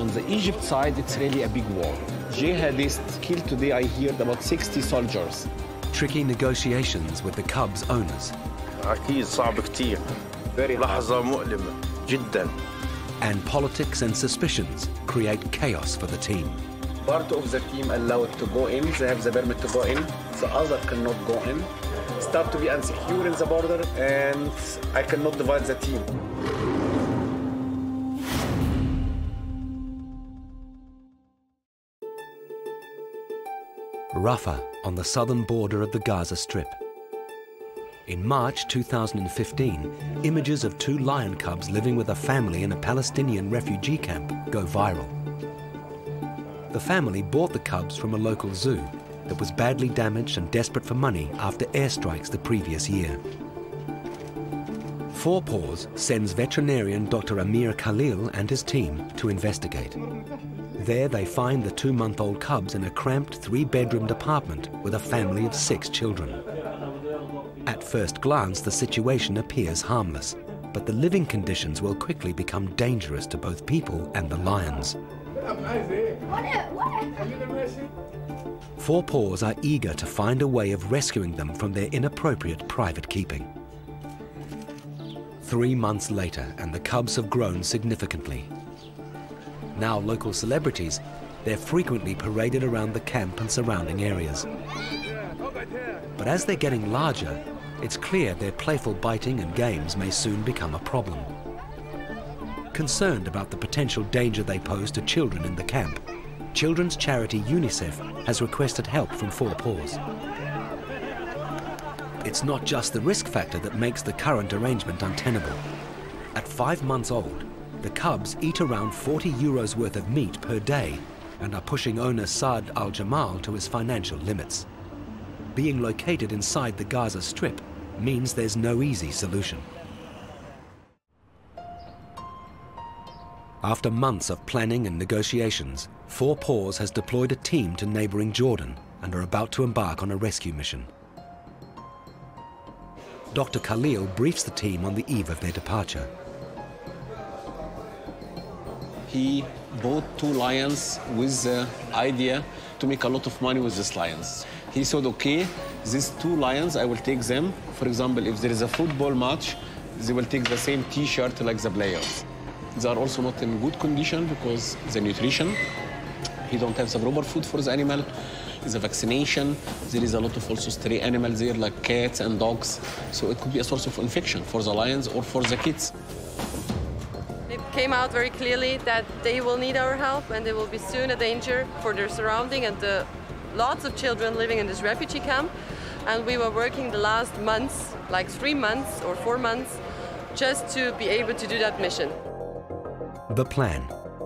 On the Egypt side, it's really a big war. Jihadists killed today, I heard, about 60 soldiers. Tricky negotiations with the cubs' owners. And politics and suspicions create chaos for the team. Part of the team allowed to go in, they have the permit to go in, the other cannot go in. Start to be insecure in the border, and I cannot divide the team. Rafah, on the southern border of the Gaza Strip. In March 2015, images of 2 lion cubs living with a family in a Palestinian refugee camp go viral. The family bought the cubs from a local zoo that was badly damaged and desperate for money after airstrikes the previous year. Four Paws sends veterinarian Dr. Amir Khalil and his team to investigate. There they find the 2-month-old cubs in a cramped 3-bedroomed apartment with a family of 6 children. At first glance, the situation appears harmless, but the living conditions will quickly become dangerous to both people and the lions. Four Paws are eager to find a way of rescuing them from their inappropriate private keeping. 3 months later, and the cubs have grown significantly. Now local celebrities, they're frequently paraded around the camp and surrounding areas. But as they're getting larger, it's clear their playful biting and games may soon become a problem. Concerned about the potential danger they pose to children in the camp, children's charity UNICEF has requested help from Four Paws. It's not just the risk factor that makes the current arrangement untenable. At 5 months old, the cubs eat around 40 euros worth of meat per day and are pushing owner Saad Al-Jamal to his financial limits. Being located inside the Gaza Strip means there's no easy solution. After months of planning and negotiations, Four Paws has deployed a team to neighboring Jordan and are about to embark on a rescue mission. Dr. Khalil briefs the team on the eve of their departure. He bought two lions with the idea to make a lot of money with these lions. He said, okay, these two lions, I will take them. For example, if there is a football match, they will take the same T-shirt like the players. They are also not in good condition because the nutrition, he don't have the proper food for the animal, the vaccination, there is a lot of also stray animals there like cats and dogs. So it could be a source of infection for the lions or for the kids. It came out very clearly that they will need our help and they will be soon a danger for their surrounding and the lots of children living in this refugee camp. And we were working the last months, like 3 months or 4 months, just to be able to do that mission. The plan.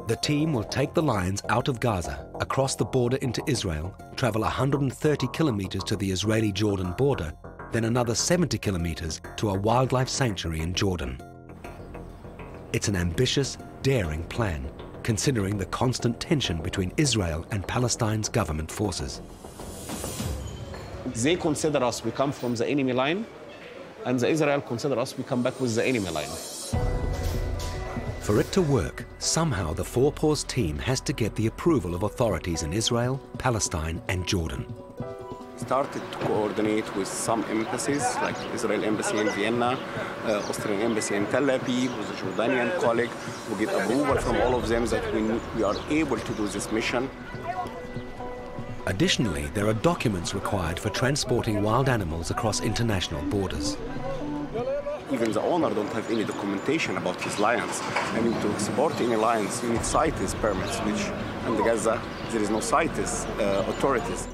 The team will take the lions out of Gaza, across the border into Israel, travel 130 kilometers to the Israeli-Jordan border, then another 70 kilometers to a wildlife sanctuary in Jordan. It's an ambitious, daring plan, considering the constant tension between Israel and Palestine's government forces. They consider us, we come from the enemy line, and the Israel consider us, we come back with the enemy line. For it to work, somehow the Four Paws team has to get the approval of authorities in Israel, Palestine and Jordan. Started to coordinate with some embassies, like Israel embassy in Vienna, Austrian embassy in Tel Aviv, with the Jordanian colleague. We get approval from all of them that we are able to do this mission. Additionally, there are documents required for transporting wild animals across international borders. Even the owner don't have any documentation about his lions. I mean, to export any lions, you need CITES permits, which in Gaza, there is no CITES authorities.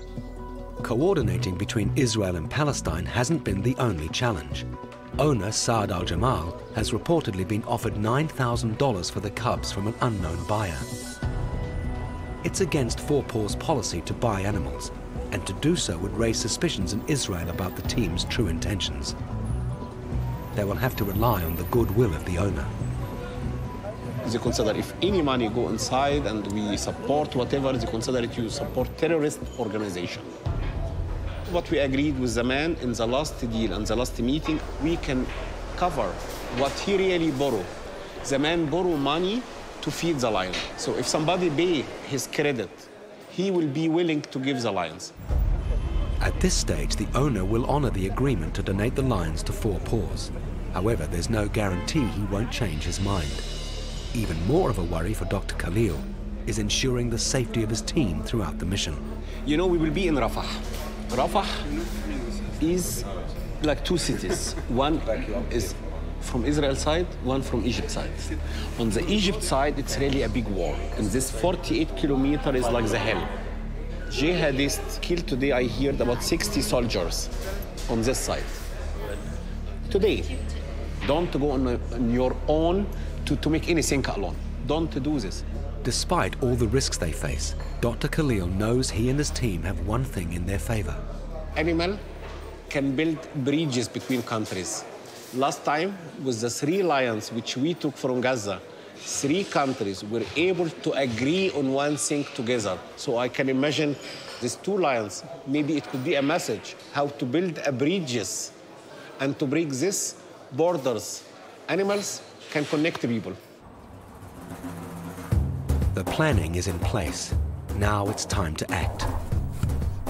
Coordinating between Israel and Palestine hasn't been the only challenge. Owner Saad Al-Jamal has reportedly been offered $9,000 for the cubs from an unknown buyer. It's against Four Paws' policy to buy animals, and to do so would raise suspicions in Israel about the team's true intentions. They will have to rely on the goodwill of the owner. They consider if any money go inside and we support whatever, they consider it you support terrorist organization. What we agreed with the man in the last deal and the last meeting, we can cover what he really borrow. The man borrow money to feed the lion. So if somebody pay his credit, he will be willing to give the lions. At this stage, the owner will honor the agreement to donate the lions to Four Paws. However, there's no guarantee he won't change his mind. Even more of a worry for Dr. Khalil is ensuring the safety of his team throughout the mission. You know, we will be in Rafah. Rafah is like two cities. One is from Israel side, one from Egypt side. On the Egypt side, it's really a big war. And this 48 kilometers is like the hell. Jihadists killed today, I heard, about 60 soldiers on this side. Today, don't go on your own to make anything alone. Don't do this. Despite all the risks they face, Dr. Khalil knows he and his team have one thing in their favor. Animal can build bridges between countries. Last time, with the three lions which we took from Gaza, three countries were able to agree on one thing together. So I can imagine these two lions, maybe it could be a message how to build a bridges and to break these borders. Animals can connect people. The planning is in place. Now it's time to act.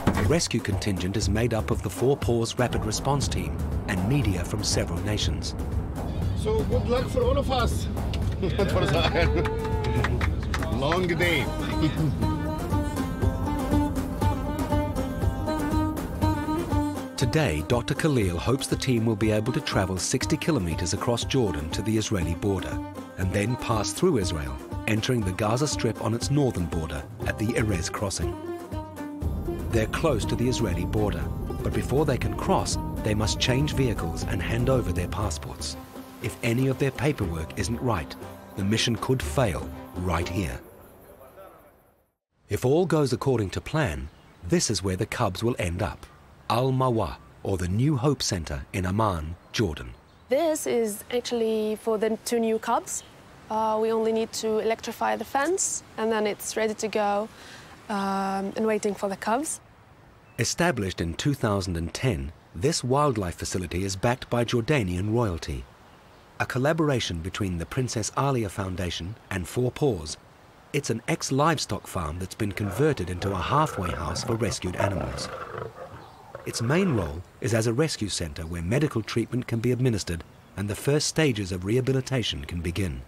The rescue contingent is made up of the Four Paws Rapid Response Team and media from several nations. So good luck for all of us. Not for Zion. Long day. Today, Dr. Khalil hopes the team will be able to travel 60 kilometers across Jordan to the Israeli border and then pass through Israel, entering the Gaza Strip on its northern border at the Erez crossing. They're close to the Israeli border, but before they can cross, They must change vehicles and hand over their passports. If any of their paperwork isn't right, the mission could fail right here. If all goes according to plan, this is where the cubs will end up, Al Mawah, or the New Hope Center in Amman, Jordan. This is actually for the 2 new cubs. We only need to electrify the fence, and then it's ready to go and waiting for the cubs. Established in 2010, this wildlife facility is backed by Jordanian royalty. A collaboration between the Princess Alia Foundation and Four Paws, it's an ex-livestock farm that's been converted into a halfway house for rescued animals. Its main role is as a rescue centre where medical treatment can be administered and the first stages of rehabilitation can begin.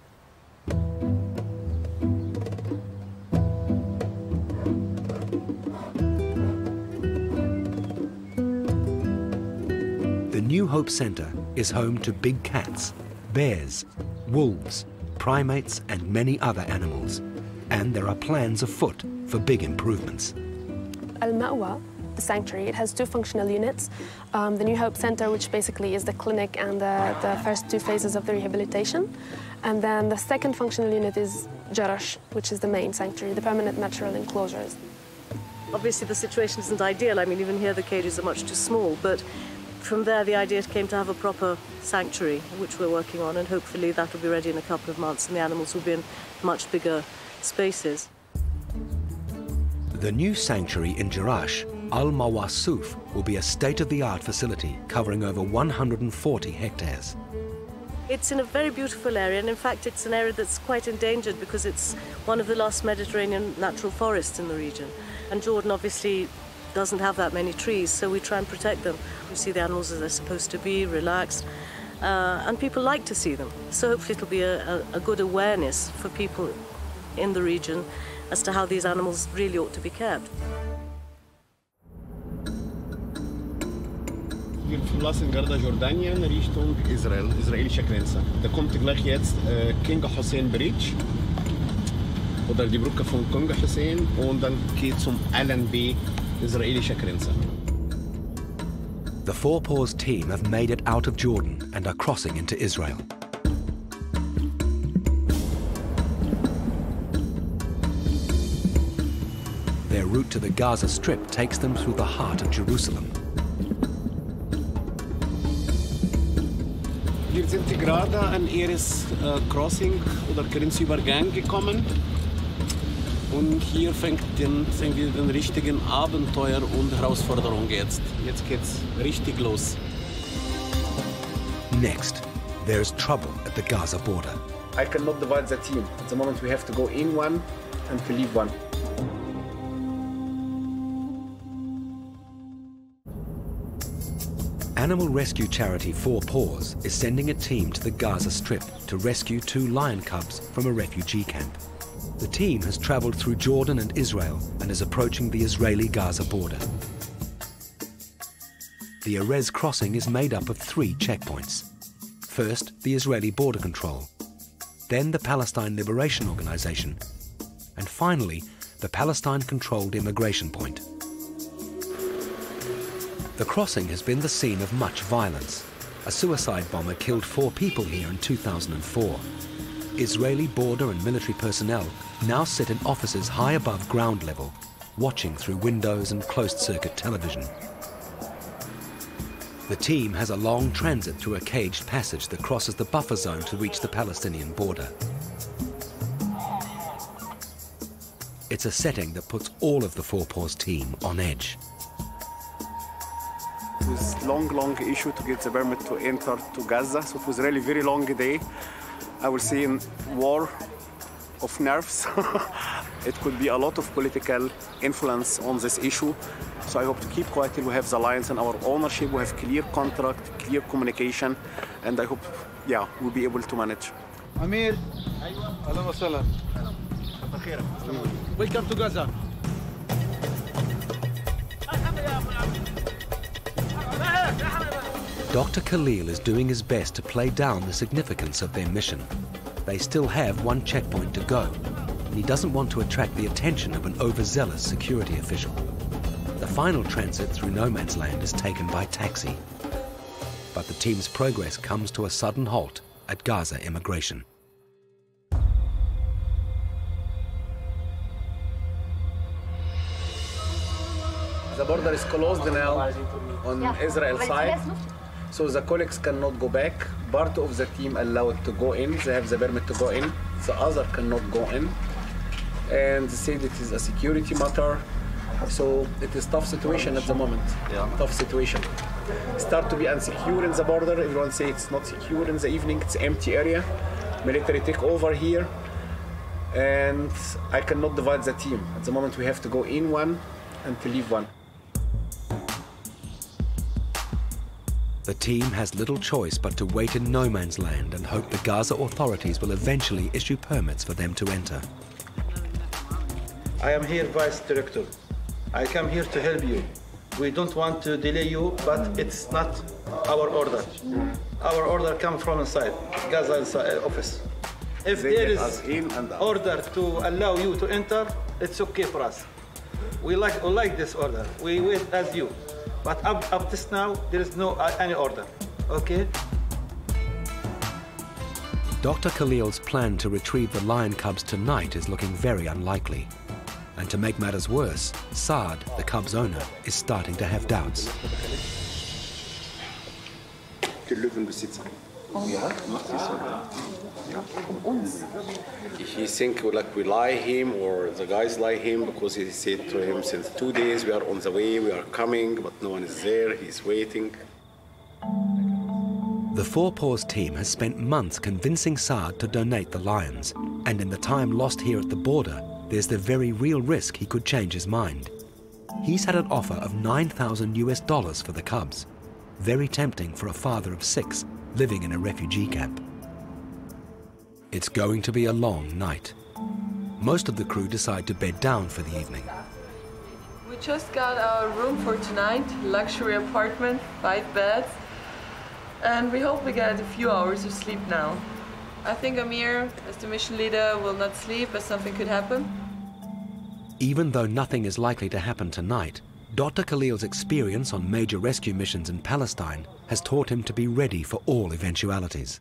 The New Hope Centre is home to big cats, bears, wolves, primates and many other animals. And there are plans afoot for big improvements. Al Mawah, the sanctuary, it has 2 functional units. The New Hope Center, which basically is the clinic and the first 2 phases of the rehabilitation. And then the second functional unit is Jarash, which is the main sanctuary, the permanent natural enclosures. Obviously the situation isn't ideal. I mean, even here the cages are much too small, but from there, the idea came to have a proper sanctuary, which we're working on, and hopefully that will be ready in a couple of months, and the animals will be in much bigger spaces. The new sanctuary in Jarash, Al Mawasuf, will be a state-of-the-art facility covering over 140 hectares. It's in a very beautiful area, and in fact, it's an area that's quite endangered because it's one of the last Mediterranean natural forests in the region. And Jordan, obviously, doesn't have that many trees, so we try and protect them. We see the animals as they're supposed to be, relaxed, and people like to see them. So hopefully it'll be a good awareness for people in the region as to how these animals really ought to be kept. The Four Paws team have made it out of Jordan and are crossing into Israel. Their route to the Gaza Strip takes them through the heart of Jerusalem. Hier sind die gerade an Erez crossing oder Grenzübergang gekommen. Und hier fängt den richtigen Abenteuer und Herausforderung jetzt. Jetzt geht's richtig los. Next, there's trouble at the Gaza border. I cannot divide the team. At the moment we have to go in one and to leave one. Animal rescue charity Four Paws is sending a team to the Gaza Strip to rescue 2 lion cubs from a refugee camp. The team has travelled through Jordan and Israel and is approaching the Israeli-Gaza border. The Erez crossing is made up of 3 checkpoints. First, the Israeli border control, then the Palestine Liberation Organization, and finally, the Palestine-controlled immigration point. The crossing has been the scene of much violence. A suicide bomber killed 4 people here in 2004. Israeli border and military personnel now sit in offices high above ground level, watching through windows and closed-circuit television. The team has a long transit through a caged passage that crosses the buffer zone to reach the Palestinian border. It's a setting that puts all of the Four Paws team on edge. It was a long, long issue to get the permit to enter to Gaza, so it was really a very long day. I will see in war of nerves. It could be a lot of political influence on this issue. So I hope to keep quiet till we have the Lions in our ownership, we have clear contract, clear communication, and I hope, yeah, we'll be able to manage. Amir, Alam Assalam. Welcome to Gaza. Dr. Khalil is doing his best to play down the significance of their mission. They still have 1 checkpoint to go, and he doesn't want to attract the attention of an overzealous security official. The final transit through no man's land is taken by taxi. But the team's progress comes to a sudden halt at Gaza immigration. The border is closed now on Israel's side, so the colleagues cannot go back. Part of the team allowed to go in, they have the permit to go in, the other cannot go in. And they said it is a security matter, so it is a tough situation at the moment, tough situation. Start to be insecure in the border, everyone say it's not secure in the evening, it's an empty area, military take over here, and I cannot divide the team. At the moment we have to go in one and to leave one. The team has little choice but to wait in no man's land and hope the Gaza authorities will eventually issue permits for them to enter. I am here, Vice Director. I come here to help you. We don't want to delay you, but it's not our order. Our order comes from inside, Gaza inside office. If there is an order to allow you to enter, it's okay for us. We like this order. We wait as you. But up this now, there is no any order, okay? Dr. Khalil's plan to retrieve the lion cubs tonight is looking very unlikely. And to make matters worse, Saad, the cub's owner, is starting to have doubts. He think like we lie him or the guys lie him because he said to him since 2 days we are on the way, we are coming, but no one is there, he's waiting. The Four Paws team has spent months convincing Saad to donate the lions, and in the time lost here at the border, there's the very real risk he could change his mind. He's had an offer of $9,000 for the cubs, very tempting for a father of six living in a refugee camp. It's going to be a long night. Most of the crew decide to bed down for the evening. We just got our room for tonight, luxury apartment, 5 beds, and we hope we get a few hours of sleep now. I think Amir, as the mission leader, will not sleep as something could happen. Even though nothing is likely to happen tonight, Dr. Khalil's experience on major rescue missions in Palestine has taught him to be ready for all eventualities.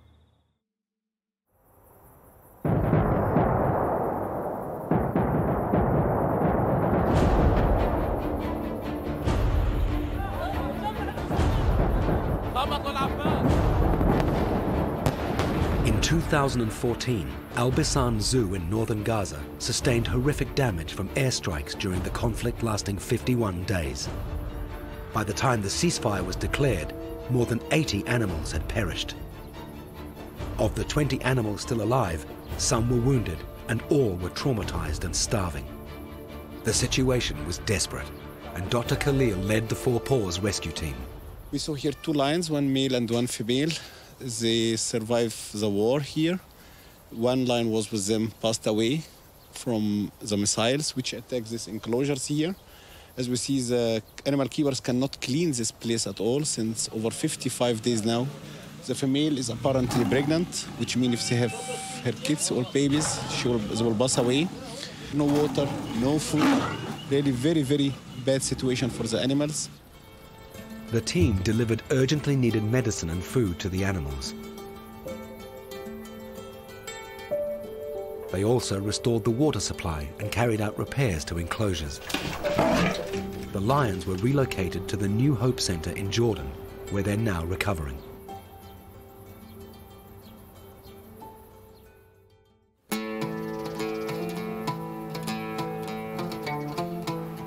In 2014, Al-Bissan Zoo in northern Gaza sustained horrific damage from airstrikes during the conflict lasting 51 days. By the time the ceasefire was declared, more than 80 animals had perished. Of the 20 animals still alive, some were wounded and all were traumatized and starving. The situation was desperate, and Dr. Khalil led the Four Paws rescue team. We saw here 2 lions, 1 male and 1 female. They survived the war here. 1 lion was with them, passed away from the missiles which attacked these enclosures here. As we see, the animal keepers cannot clean this place at all since over 55 days now. The female is apparently pregnant, which means if they have her kids or babies, they will pass away. No water, no food. Really very, very bad situation for the animals. The team delivered urgently needed medicine and food to the animals. They also restored the water supply and carried out repairs to enclosures. The lions were relocated to the New Hope Center in Jordan, where they're now recovering.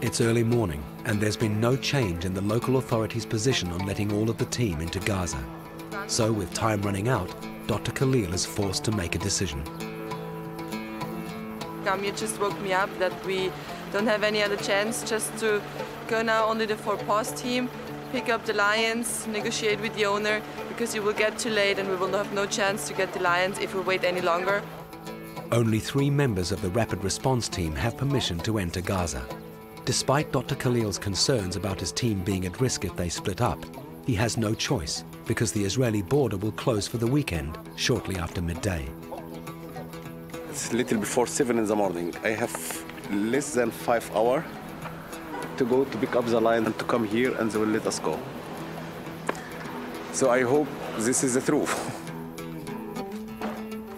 It's early morning, and there's been no change in the local authorities' position on letting all of the team into Gaza. So, with time running out, Dr. Khalil is forced to make a decision. Amir just woke me up that we don't have any other chance just to go now only the Four Paws team, pick up the lions, negotiate with the owner, because it will get too late and we will have no chance to get the lions if we wait any longer. Only 3 members of the rapid response team have permission to enter Gaza. Despite Dr. Khalil's concerns about his team being at risk if they split up, he has no choice because the Israeli border will close for the weekend shortly after midday. It's a little before 7 in the morning. I have less than 5 hours to go to pick up the lion and to come here and they will let us go. So I hope this is the truth.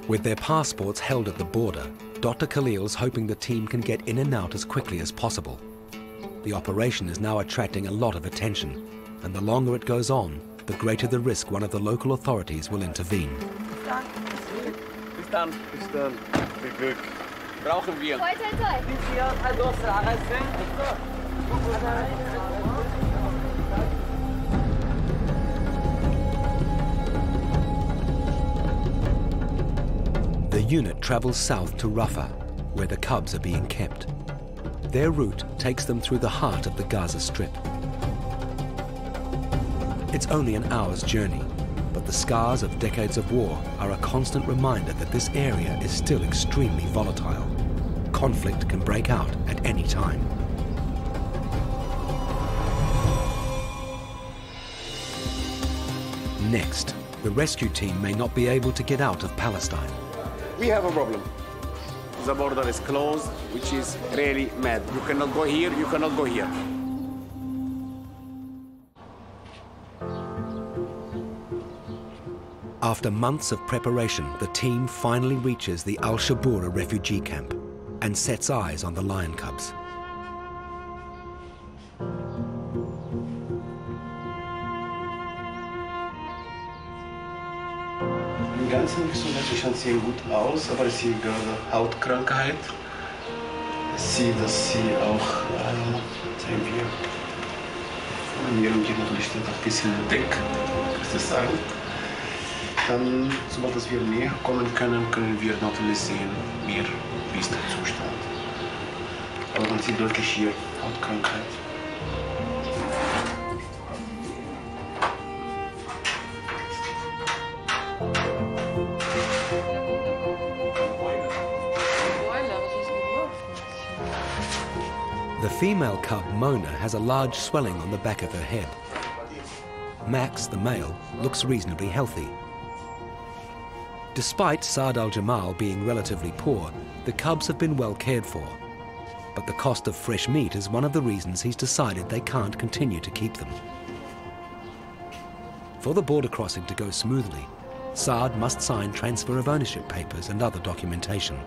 With their passports held at the border, Dr. Khalil's hoping the team can get in and out as quickly as possible. The operation is now attracting a lot of attention, and the longer it goes on, the greater the risk one of the local authorities will intervene. The unit travels south to Rafah, where the cubs are being kept. Their route takes them through the heart of the Gaza Strip. It's only an hour's journey, but the scars of decades of war are a constant reminder that this area is still extremely volatile. Conflict can break out at any time. Next, the rescue team may not be able to get out of Palestine. We have a problem. The border is closed, which is really mad. You cannot go here, you cannot go here. After months of preparation, the team finally reaches the Al-Shaboura refugee camp and sets eyes on the lion cubs. Im ganzen gesundheitlich sehen gut aus, aber ich sehe gerade Hautkrankheit. Ich sehe, dass sie auch, sagen wir, in ihrem Leben besteht ein bisschen dick, kann ich sagen. Dann, sobald wir näher kommen können, können wir natürlich sehen, mehr wie ist der Zustand. Aber man sieht deutlich hier Hautkrankheit. The female cub Mona has a large swelling on the back of her head. Max, the male, looks reasonably healthy. Despite Saad al-Jamal being relatively poor, the cubs have been well cared for. But the cost of fresh meat is one of the reasons he's decided they can't continue to keep them. For the border crossing to go smoothly, Saad must sign transfer of ownership papers and other documentation.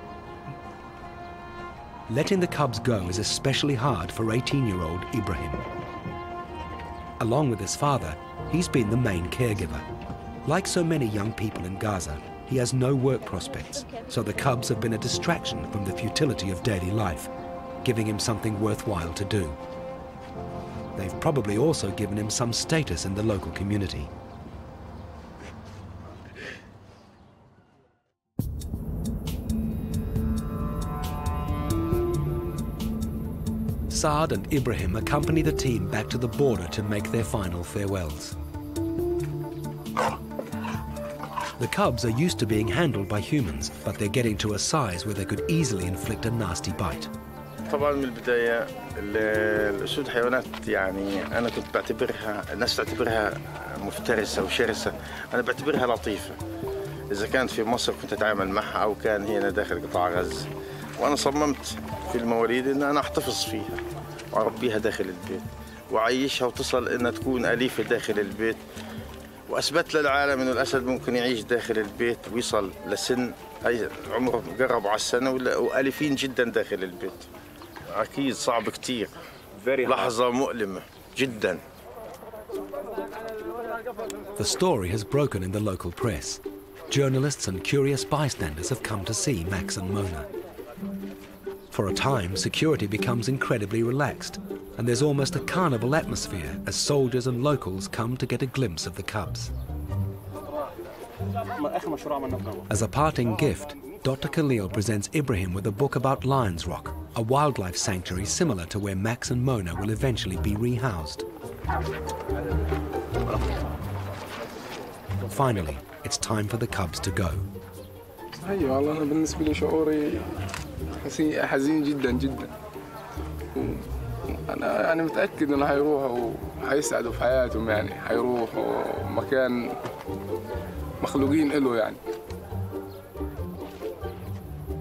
Letting the cubs go is especially hard for 18-year-old Ibrahim. Along with his father, he's been the main caregiver. Like so many young people in Gaza, he has no work prospects, so the cubs have been a distraction from the futility of daily life, giving him something worthwhile to do. They've probably also given him some status in the local community. Saad and Ibrahim accompany the team back to the border to make their final farewells. The cubs are used to being handled by humans, but they're getting to a size where they could easily inflict a nasty bite. طبعاً من البداية الأسود حيوانات يعني أنا كنت بعتبرها الناس تعتبرها مفترسة وشرسة، أنا بعتبرها لطيفة. إذا كانت في مصر كنت أتعامل معها أو كان هنا داخل قطاع غزة، وأنا صممت في المواليد إن أنا أحتفظ فيها وأربيها داخل البيت وأعيشها وتصل إنها تكون أليفة داخل البيت. وأثبت للعالم إنه الأسد ممكن يعيش داخل البيت ويصل لسن أي عمره قرب على السنة وأليفين جدا داخل البيت. أكيد صعب كتير، لحظة مؤلمة جدا. The story has broken in the local press. Journalists and curious bystanders have come to see Max and Mona. For a time, security becomes incredibly relaxed, and there's almost a carnival atmosphere as soldiers and locals come to get a glimpse of the cubs. As a parting gift, Dr. Khalil presents Ibrahim with a book about Lions Rock, a wildlife sanctuary similar to where Max and Mona will eventually be rehoused. Finally, it's time for the cubs to go. أنا متأكد إنه هيروح وهيسعدوا في حياتهم يعني هيروح مكان مخلوقين إله يعني.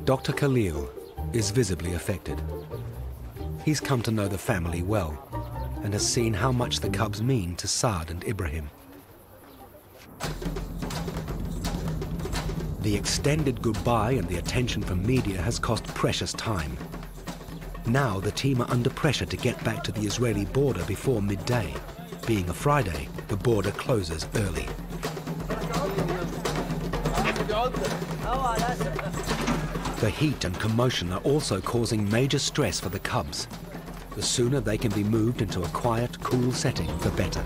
Dr. Khalil is visibly affected. He's come to know the family well and has seen how much the cubs mean to Saad and Ibrahim. The extended goodbye and the attention from media has cost precious time. Now the team are under pressure to get back to the Israeli border before midday. Being a Friday, the border closes early. The heat and commotion are also causing major stress for the cubs. The sooner they can be moved into a quiet, cool setting, the better.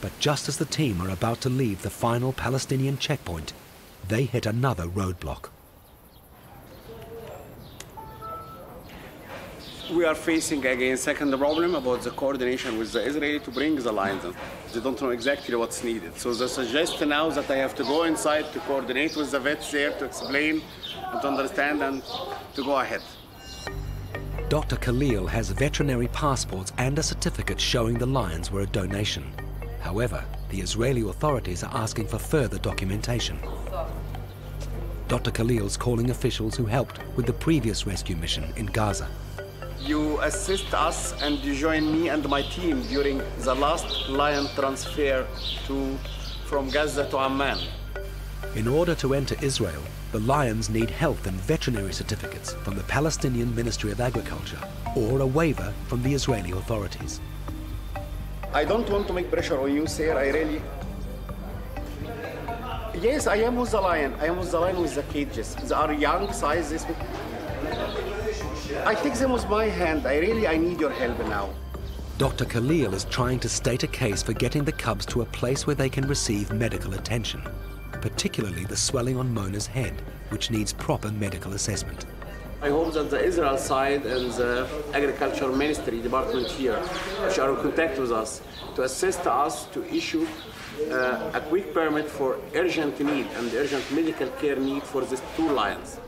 But just as the team are about to leave the final Palestinian checkpoint, they hit another roadblock. We are facing again second problem about the coordination with the Israeli to bring the lions in. They don't know exactly what's needed. So they suggest now that I have to go inside to coordinate with the vets there to explain and to understand and to go ahead. Dr. Khalil has veterinary passports and a certificate showing the lions were a donation. However, the Israeli authorities are asking for further documentation. Dr. Khalil's calling officials who helped with the previous rescue mission in Gaza. You assist us and you join me and my team during the last lion transfer from Gaza to Amman. In order to enter Israel, the lions need health and veterinary certificates from the Palestinian Ministry of Agriculture or a waiver from the Israeli authorities. I don't want to make pressure on you, sir. I really... Yes, I am with the lion. I am with the lion with the cages. They are young sizes. I take them with my hand. I need your help now. Dr. Khalil is trying to state a case for getting the cubs to a place where they can receive medical attention, particularly the swelling on Mona's head, which needs proper medical assessment. I hope that the Israel side and the Agriculture Ministry Department here, which are in contact with us, to assist us to issue a quick permit for urgent need and urgent medical care need for these two lions.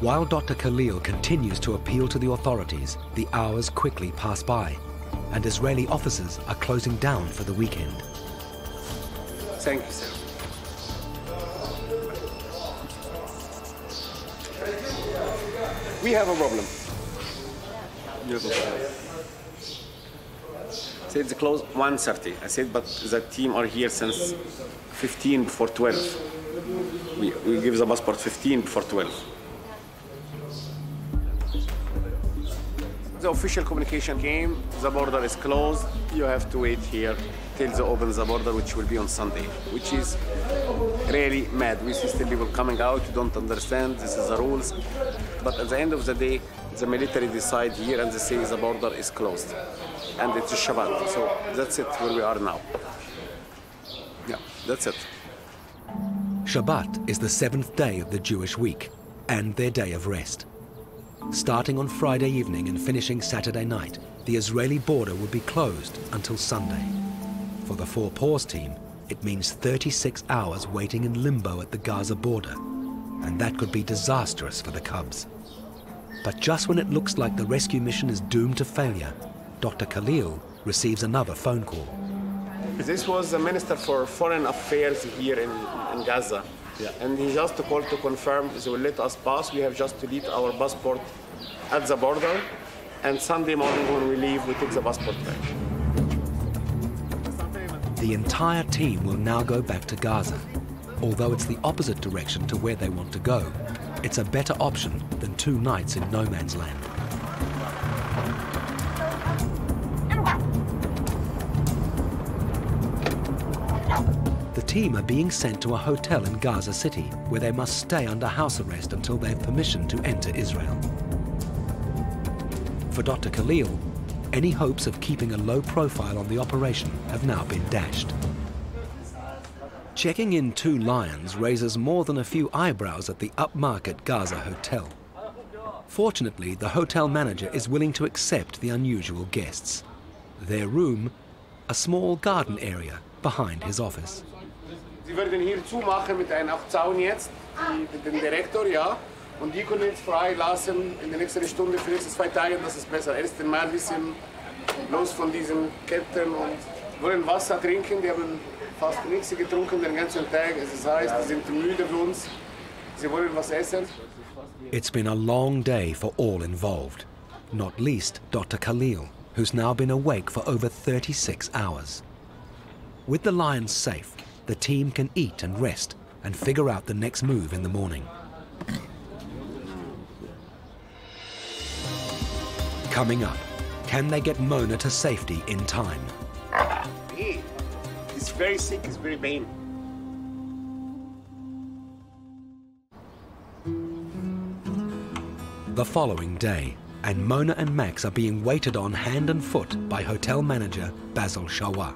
While Dr. Khalil continues to appeal to the authorities, the hours quickly pass by, and Israeli officers are closing down for the weekend. Thank you, sir. We have a problem. Said it's closed 1:30. I said, but the team are here since 15 before 12. We give the passport 15 before 12. The official communication came, the border is closed, you have to wait here till they open the border, which will be on Sunday, which is really mad. We see still people coming out, you don't understand, this is the rules. But at the end of the day, the military decide here and they say the border is closed. And it's Shabbat, so that's it where we are now. Yeah, that's it. Shabbat is the 7th day of the Jewish week and their day of rest. Starting on Friday evening and finishing Saturday night, the Israeli border will be closed until Sunday. For the Four Paws team, it means 36 hours waiting in limbo at the Gaza border, and that could be disastrous for the cubs. But just when it looks like the rescue mission is doomed to failure, Dr. Khalil receives another phone call. This was the Minister for Foreign Affairs here in Gaza. Yeah. And he just called to confirm they will let us pass. We have just to leave our passport at the border. And Sunday morning when we leave, we take the passport back. The entire team will now go back to Gaza. Although it's the opposite direction to where they want to go, it's a better option than 2 nights in no man's land. The team are being sent to a hotel in Gaza City, where they must stay under house arrest until they have permission to enter Israel. For Dr. Khalil, any hopes of keeping a low profile on the operation have now been dashed. Checking in 2 lions raises more than a few eyebrows at the upmarket Gaza hotel. Fortunately, the hotel manager is willing to accept the unusual guests. Their room, a small garden area behind his office. Sie werden hier zumachen mit einem Zaun jetzt, mit dem Direktor, ja. Und die können jetzt freilassen in der nächsten Stunde, für die nächsten 2 Tage, das ist besser. Erst einmal ein bisschen los von diesen Ketten und wollen Wasser trinken. Die haben fast nichts getrunken den ganzen Tag. Es ist heiß, sie sind müde für uns. Sie wollen was essen. It's been a long day for all involved, not least Dr. Khalil, who's now been awake for over 36 hours. With the lions safe, the team can eat and rest and figure out the next move in the morning. Coming up, can they get Mona to safety in time? He's very sick, he's very vain. The following day, and Mona and Max are being waited on hand and foot by hotel manager Basil Shawa.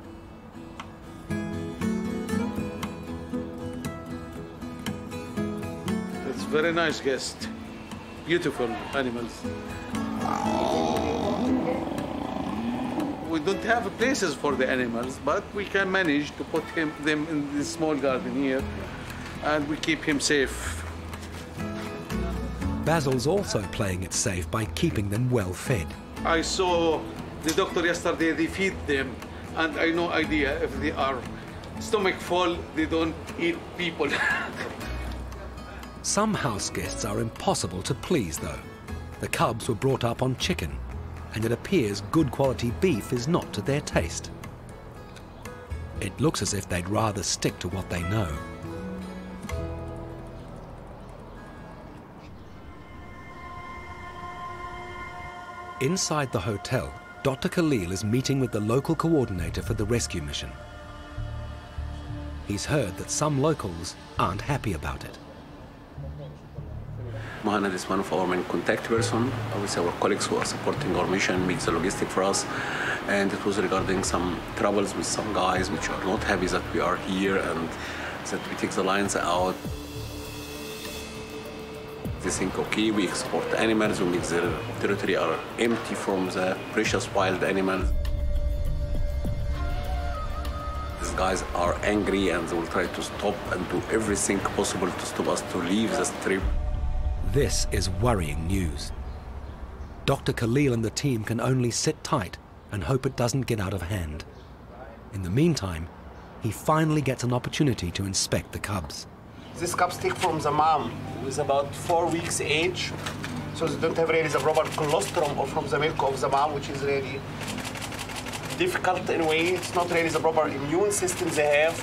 It's very nice guest. Beautiful animals. We don't have places for the animals, but we can manage to put them in this small garden here, and we keep him safe. Basil's also playing it safe by keeping them well fed. I saw the doctor yesterday, they feed them, and I no idea if they are stomach full, they don't eat people. Some house guests are impossible to please though. The cubs were brought up on chicken, and it appears good quality beef is not to their taste. It looks as if they'd rather stick to what they know. Inside the hotel, Dr. Khalil is meeting with the local coordinator for the rescue mission. He's heard that some locals aren't happy about it. Mohamed is one of our main contact person with our colleagues who are supporting our mission, makes the logistic for us. And it was regarding some troubles with some guys which are not happy that we are here and that we take the lions out. They think, okay, we export animals, we make their territory are empty from the precious wild animals. These guys are angry and they will try to stop and do everything possible to stop us to leave this trip. This is worrying news. Dr. Khalil and the team can only sit tight and hope it doesn't get out of hand. In the meantime, he finally gets an opportunity to inspect the cubs. This cubs take from the mom, who is about 4 weeks age, so they don't have really the proper colostrum or from the milk of the mom, which is really difficult in a way. It's not really the proper immune system they have.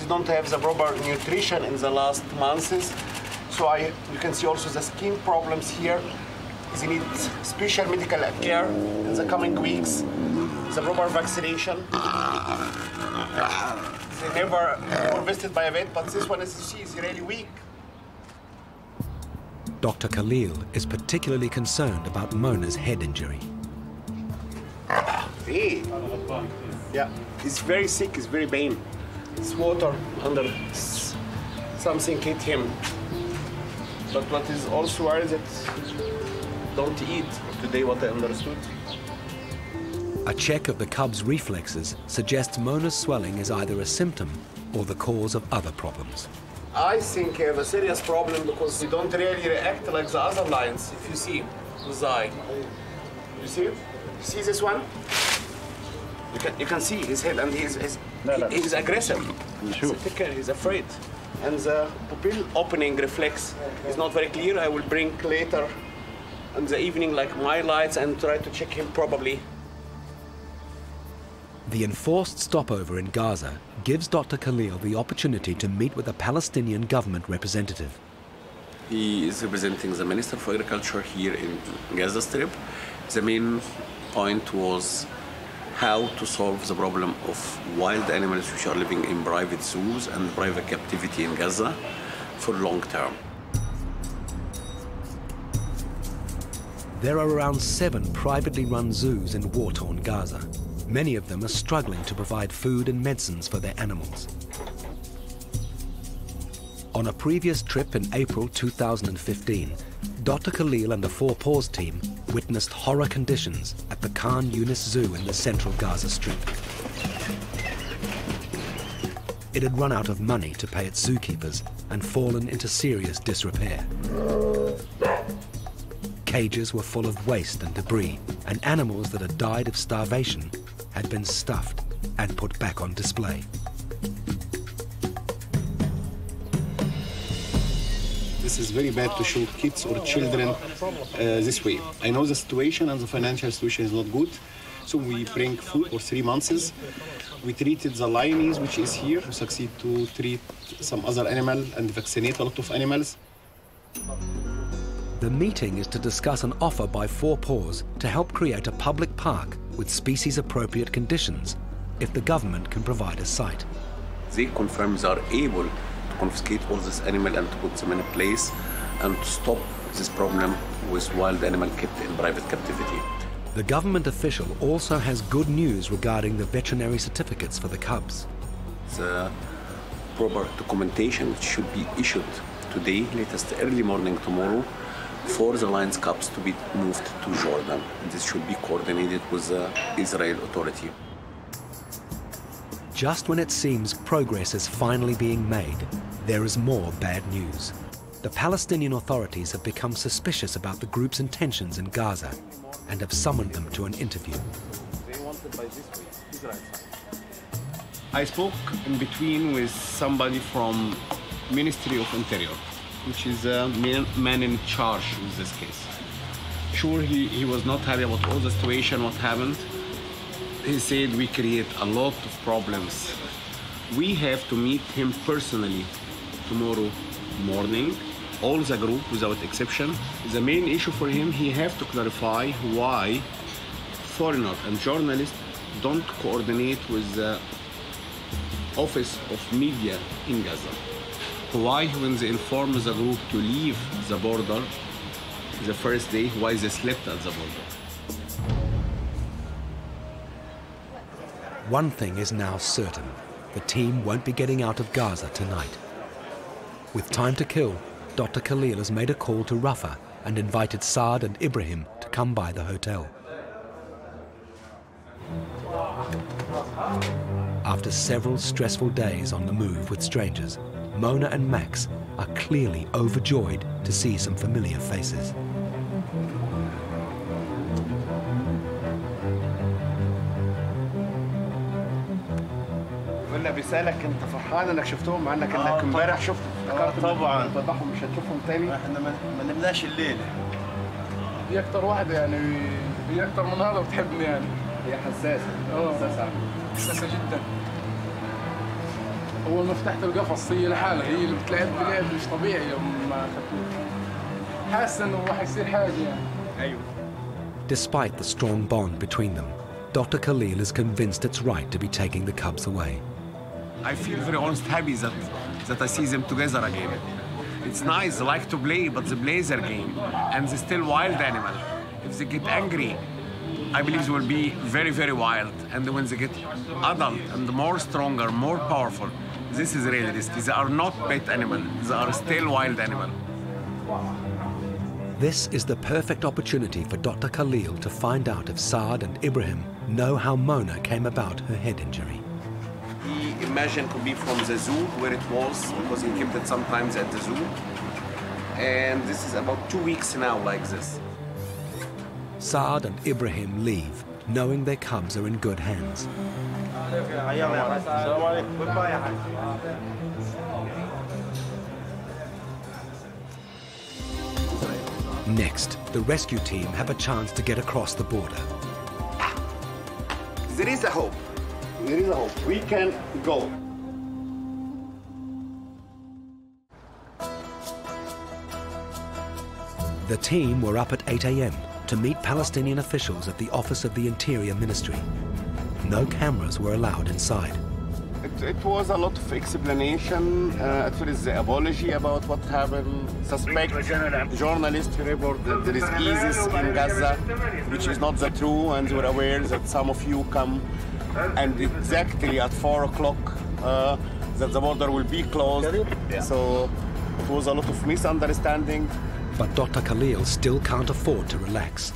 They don't have the proper nutrition in the last months. So you can see also the skin problems here. They need special medical care in the coming weeks, the proper vaccination. They never were visited by a vet, but this one, as you see, is really weak. Dr. Khalil is particularly concerned about Mona's head injury. Hey. Yeah, he's very sick, he's very vain. It's water under something hit him. But what is also worried that don't eat today, what I understood. A check of the cub's reflexes suggests Mona's swelling is either a symptom or the cause of other problems. I think they have a serious problem because they don't really react like the other lions, if you see with the eye. You see? You see this one? You can see his head, and he's aggressive. Sure. He's afraid. And the pupil opening reflex is not very clear. I will bring later in the evening like my lights and try to check him probably. The enforced stopover in Gaza gives Dr. Khalil the opportunity to meet with a Palestinian government representative. He is representing the Minister for Agriculture here in Gaza Strip. The main point was how to solve the problem of wild animals which are living in private zoos and private captivity in Gaza for long term. There are around 7 privately run zoos in war-torn Gaza. Many of them are struggling to provide food and medicines for their animals. On a previous trip in April 2015, Dr. Khalil and the Four Paws team witnessed horror conditions at the Khan Yunis Zoo in the central Gaza Strip. It had run out of money to pay its zookeepers and fallen into serious disrepair. Cages were full of waste and debris, and animals that had died of starvation had been stuffed and put back on display. This is very bad to shoot kids or children this way. I know the situation and the financial situation is not good, so we bring food for 3 months. We treated the lioness, which is here. We succeed to treat some other animal and vaccinate a lot of animals. The meeting is to discuss an offer by Four Paws to help create a public park with species-appropriate conditions if the government can provide a site. They confirm they are able to confiscate all this animal and to put them in a place and to stop this problem with wild animal kept in private captivity. The government official also has good news regarding the veterinary certificates for the cubs. The proper documentation which should be issued today, latest early morning tomorrow, for the lions cubs to be moved to Jordan. This should be coordinated with the Israel Authority. Just when it seems progress is finally being made, there is more bad news. The Palestinian authorities have become suspicious about the group's intentions in Gaza and have summoned them to an interview. I spoke in between with somebody from Ministry of Interior, which is a man in charge with this case. Sure, he was not happy about all the situation, what happened. He said we create a lot of problems. We have to meet him personally tomorrow morning, all the group without exception. The main issue for him, he have to clarify why foreigners and journalists don't coordinate with the Office of Media in Gaza. Why, when they informed the group to leave the border the first day, why they slept at the border. One thing is now certain. The team won't be getting out of Gaza tonight. With time to kill, Dr. Khalil has made a call to Rafah and invited Saad and Ibrahim to come by the hotel. After several stressful days on the move with strangers, Mona and Max are clearly overjoyed to see some familiar faces. قلنا بيسألك انت فرحان انك شفتهم مع انك امبارح شفت افتكرت طبعا فضحهم مش هتشوفهم تاني احنا ما نمناش الليله دي اكتر واحده يعني هي اكتر من هذا بتحبني يعني هي حساسه جدا أول ما فتحت القفص هي لحالها هي اللي بتلعب بلعب مش طبيعي يوم ما أخذتوه حاسة إنه حيصير حاجة يعني أيوه Despite the strong bond between them, Dr. Khalil is convinced it's right to be taking the cubs away. I feel very honest happy that I see them together again. It's nice, they like to play, but they play their game, and they're still wild animal. If they get angry, I believe they will be very, very wild. And when they get adult and more stronger, more powerful, this is really risky. They are not pet animals. They are still wild animals. This is the perfect opportunity for Dr. Khalil to find out if Saad and Ibrahim know how Mona came about her head injury. He imagined could be from the zoo where it was, because he kept it sometimes at the zoo. And this is about 2 weeks now like this. Saad and Ibrahim leave, knowing their cubs are in good hands. Next, the rescue team have a chance to get across the border. There is a hope. There is a hope. We can go. The team were up at 8 a.m. to meet Palestinian officials at the Office of the Interior Ministry. No cameras were allowed inside. It was a lot of explanation. At first, the apology about what happened. Suspect journalists report that there is ISIS in Gaza, which is not the true, and we're aware that some of you come. And exactly at 4 o'clock, that the border will be closed. Yeah. So it was a lot of misunderstanding. But Dr. Khalil still can't afford to relax.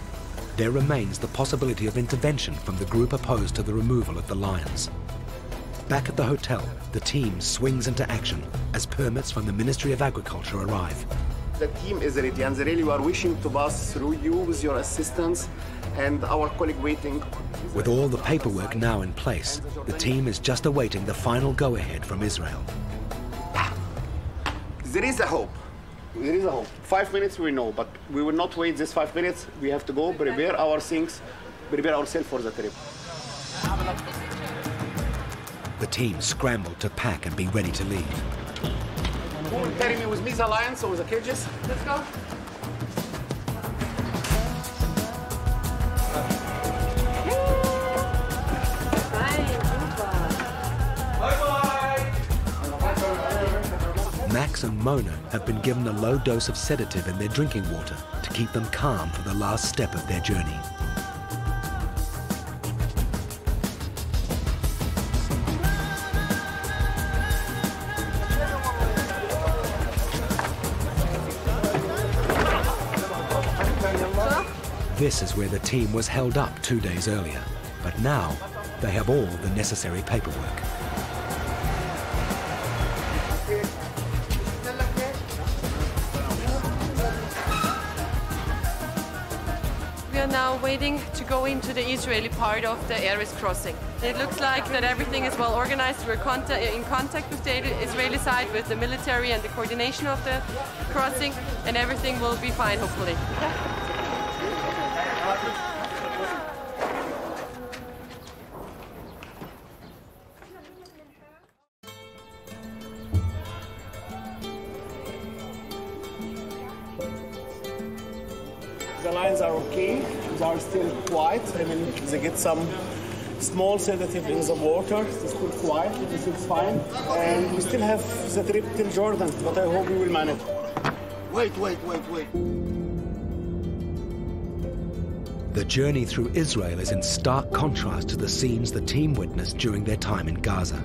There remains the possibility of intervention from the group opposed to the removal of the lions. Back at the hotel, the team swings into action as permits from the Ministry of Agriculture arrive. The team is ready, and they really were wishing to pass through you with your assistance and our colleague waiting. With all the paperwork now in place, the team is just awaiting the final go-ahead from Israel. There is a hope. There is a hope. 5 minutes we know, but we will not wait this 5 minutes. We have to go prepare our things, prepare ourselves for the trip. The team scrambled to pack and be ready to leave. Who will carry me with me, the lions or the cages? Let's go. Max and Mona have been given a low dose of sedative in their drinking water to keep them calm for the last step of their journey. This is where the team was held up 2 days earlier, but now they have all the necessary paperwork. We are now waiting to go into the Israeli part of the Erez crossing. It looks like that everything is well organized. We're in contact with the Israeli side, with the military and the coordination of the crossing, and everything will be fine, hopefully. The lions are okay, they are still quiet. I mean, they get some small sedative in the water, they're still quiet, they're still fine. And we still have the trip till Jordan, but I hope we will manage. Wait. The journey through Israel is in stark contrast to the scenes the team witnessed during their time in Gaza.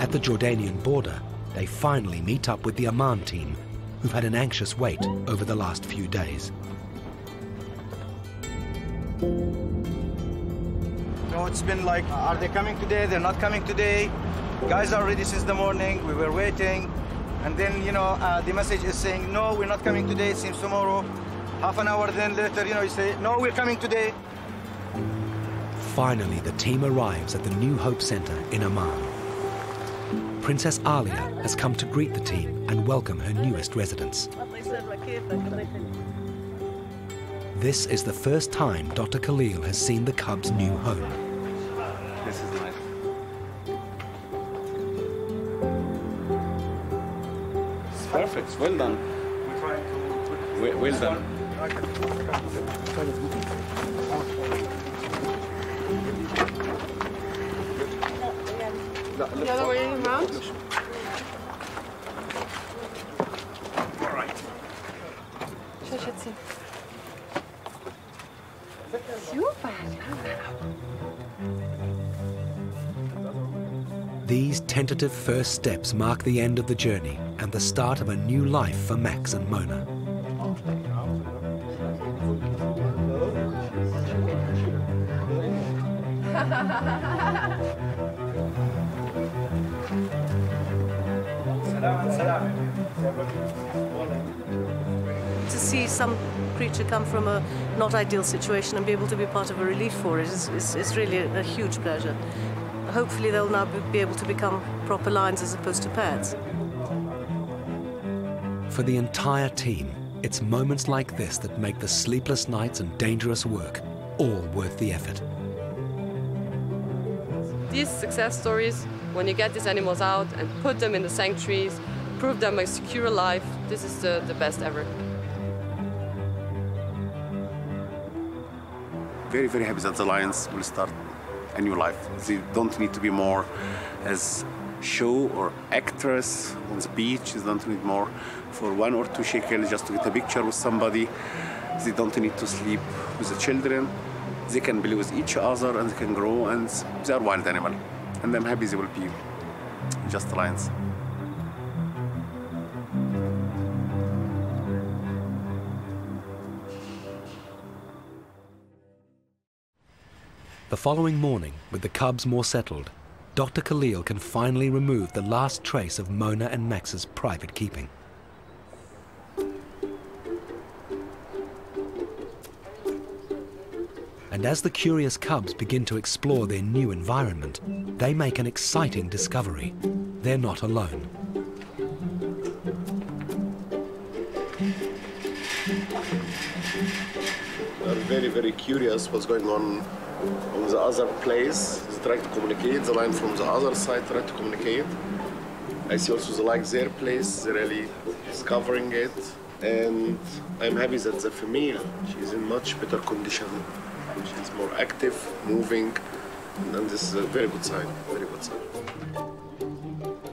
At the Jordanian border, they finally meet up with the Amman team, who've had an anxious wait over the last few days. So it's been like, are they coming today? They're not coming today. Guys are ready since the morning. We were waiting. And then, you know, the message is saying, no, we're not coming today. It seems tomorrow. Half an hour then later, you know, you say, no, we're coming today. Finally, the team arrives at the New Hope Center in Amman. Princess Alia has come to greet the team and welcome her newest residents. This is the first time Dr. Khalil has seen the cub's new home. This is nice. It's perfect. Well done. Well done. The other way around. All right. Super. These tentative first steps mark the end of the journey and the start of a new life for Max and Mona. To see some creature come from a not ideal situation and be able to be part of a relief for it is really a huge pleasure. Hopefully they'll now be able to become proper lions as opposed to pets. For the entire team, it's moments like this that make the sleepless nights and dangerous work all worth the effort. These success stories, when you get these animals out and put them in the sanctuaries, prove them a secure life, this is the best ever. Very, very happy that the lions will start a new life. They don't need to be more as show or actress on the beach. They don't need more for 1 or 2 shekels just to get a picture with somebody. They don't need to sleep with the children. They can be with each other and they can grow, and they are wild animals. And I'm happy they will be just lions. The following morning, with the cubs more settled, Dr. Khalil can finally remove the last trace of Mona and Max's private keeping. And as the curious cubs begin to explore their new environment, they make an exciting discovery. they're not alone. They're very, very curious what's going on the other place. They try to communicate, the lion from the other side try to communicate. I see also they like their place, they're really discovering it. And I'm happy that the female, she's in much better condition. She's more active, moving, and this is a very good sign, very good sign.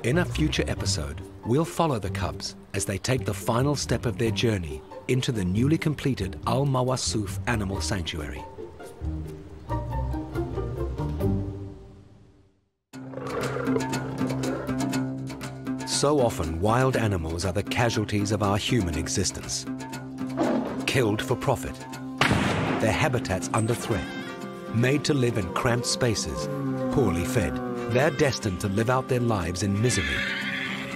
In a future episode, we'll follow the cubs as they take the final step of their journey into the newly completed Al Mawasuf Animal Sanctuary. So often, wild animals are the casualties of our human existence. Killed for profit, their habitats under threat, made to live in cramped spaces, poorly fed. They're destined to live out their lives in misery,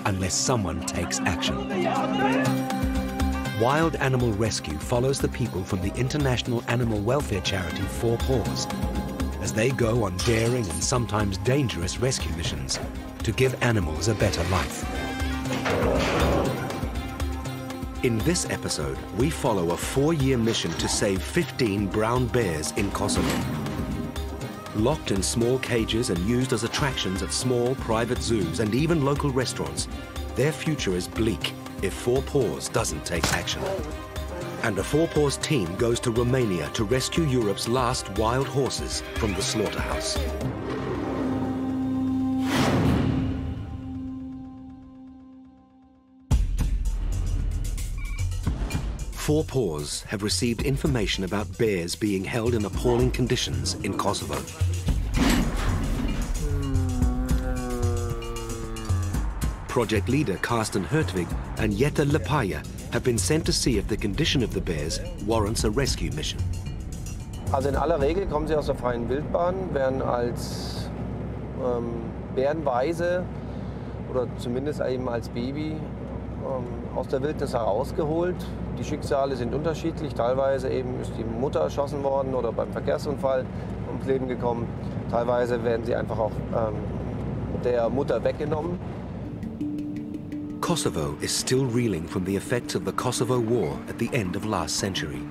unless someone takes action. Wild animal rescue follows the people from the international animal welfare charity Four Paws, as they go on daring and sometimes dangerous rescue missions to give animals a better life. In this episode, we follow a 4-year mission to save 15 brown bears in Kosovo. Locked in small cages and used as attractions at small private zoos and even local restaurants, their future is bleak if Four Paws doesn't take action. And the Four Paws team goes to Romania to rescue Europe's last wild horses from the slaughterhouse. Four Paws have received information about bears being held in appalling conditions in Kosovo. Project leader Karsten Hertwig and Jette Lepaya have been sent to see if the condition of the bears warrants a rescue mission. Also in aller Regel kommen sie aus der freien Wildbahn, werden als bärenweise oder zumindest eben als Baby aus der Wildnis herausgeholt. Die Schicksale sind unterschiedlich. Teilweise eben ist die Mutter erschossen worden oder beim Verkehrsunfall ums Leben gekommen. Teilweise werden sie einfach auch der Mutter weggenommen. Kosovo is still reeling from the effects of the Kosovo War at the end of last century.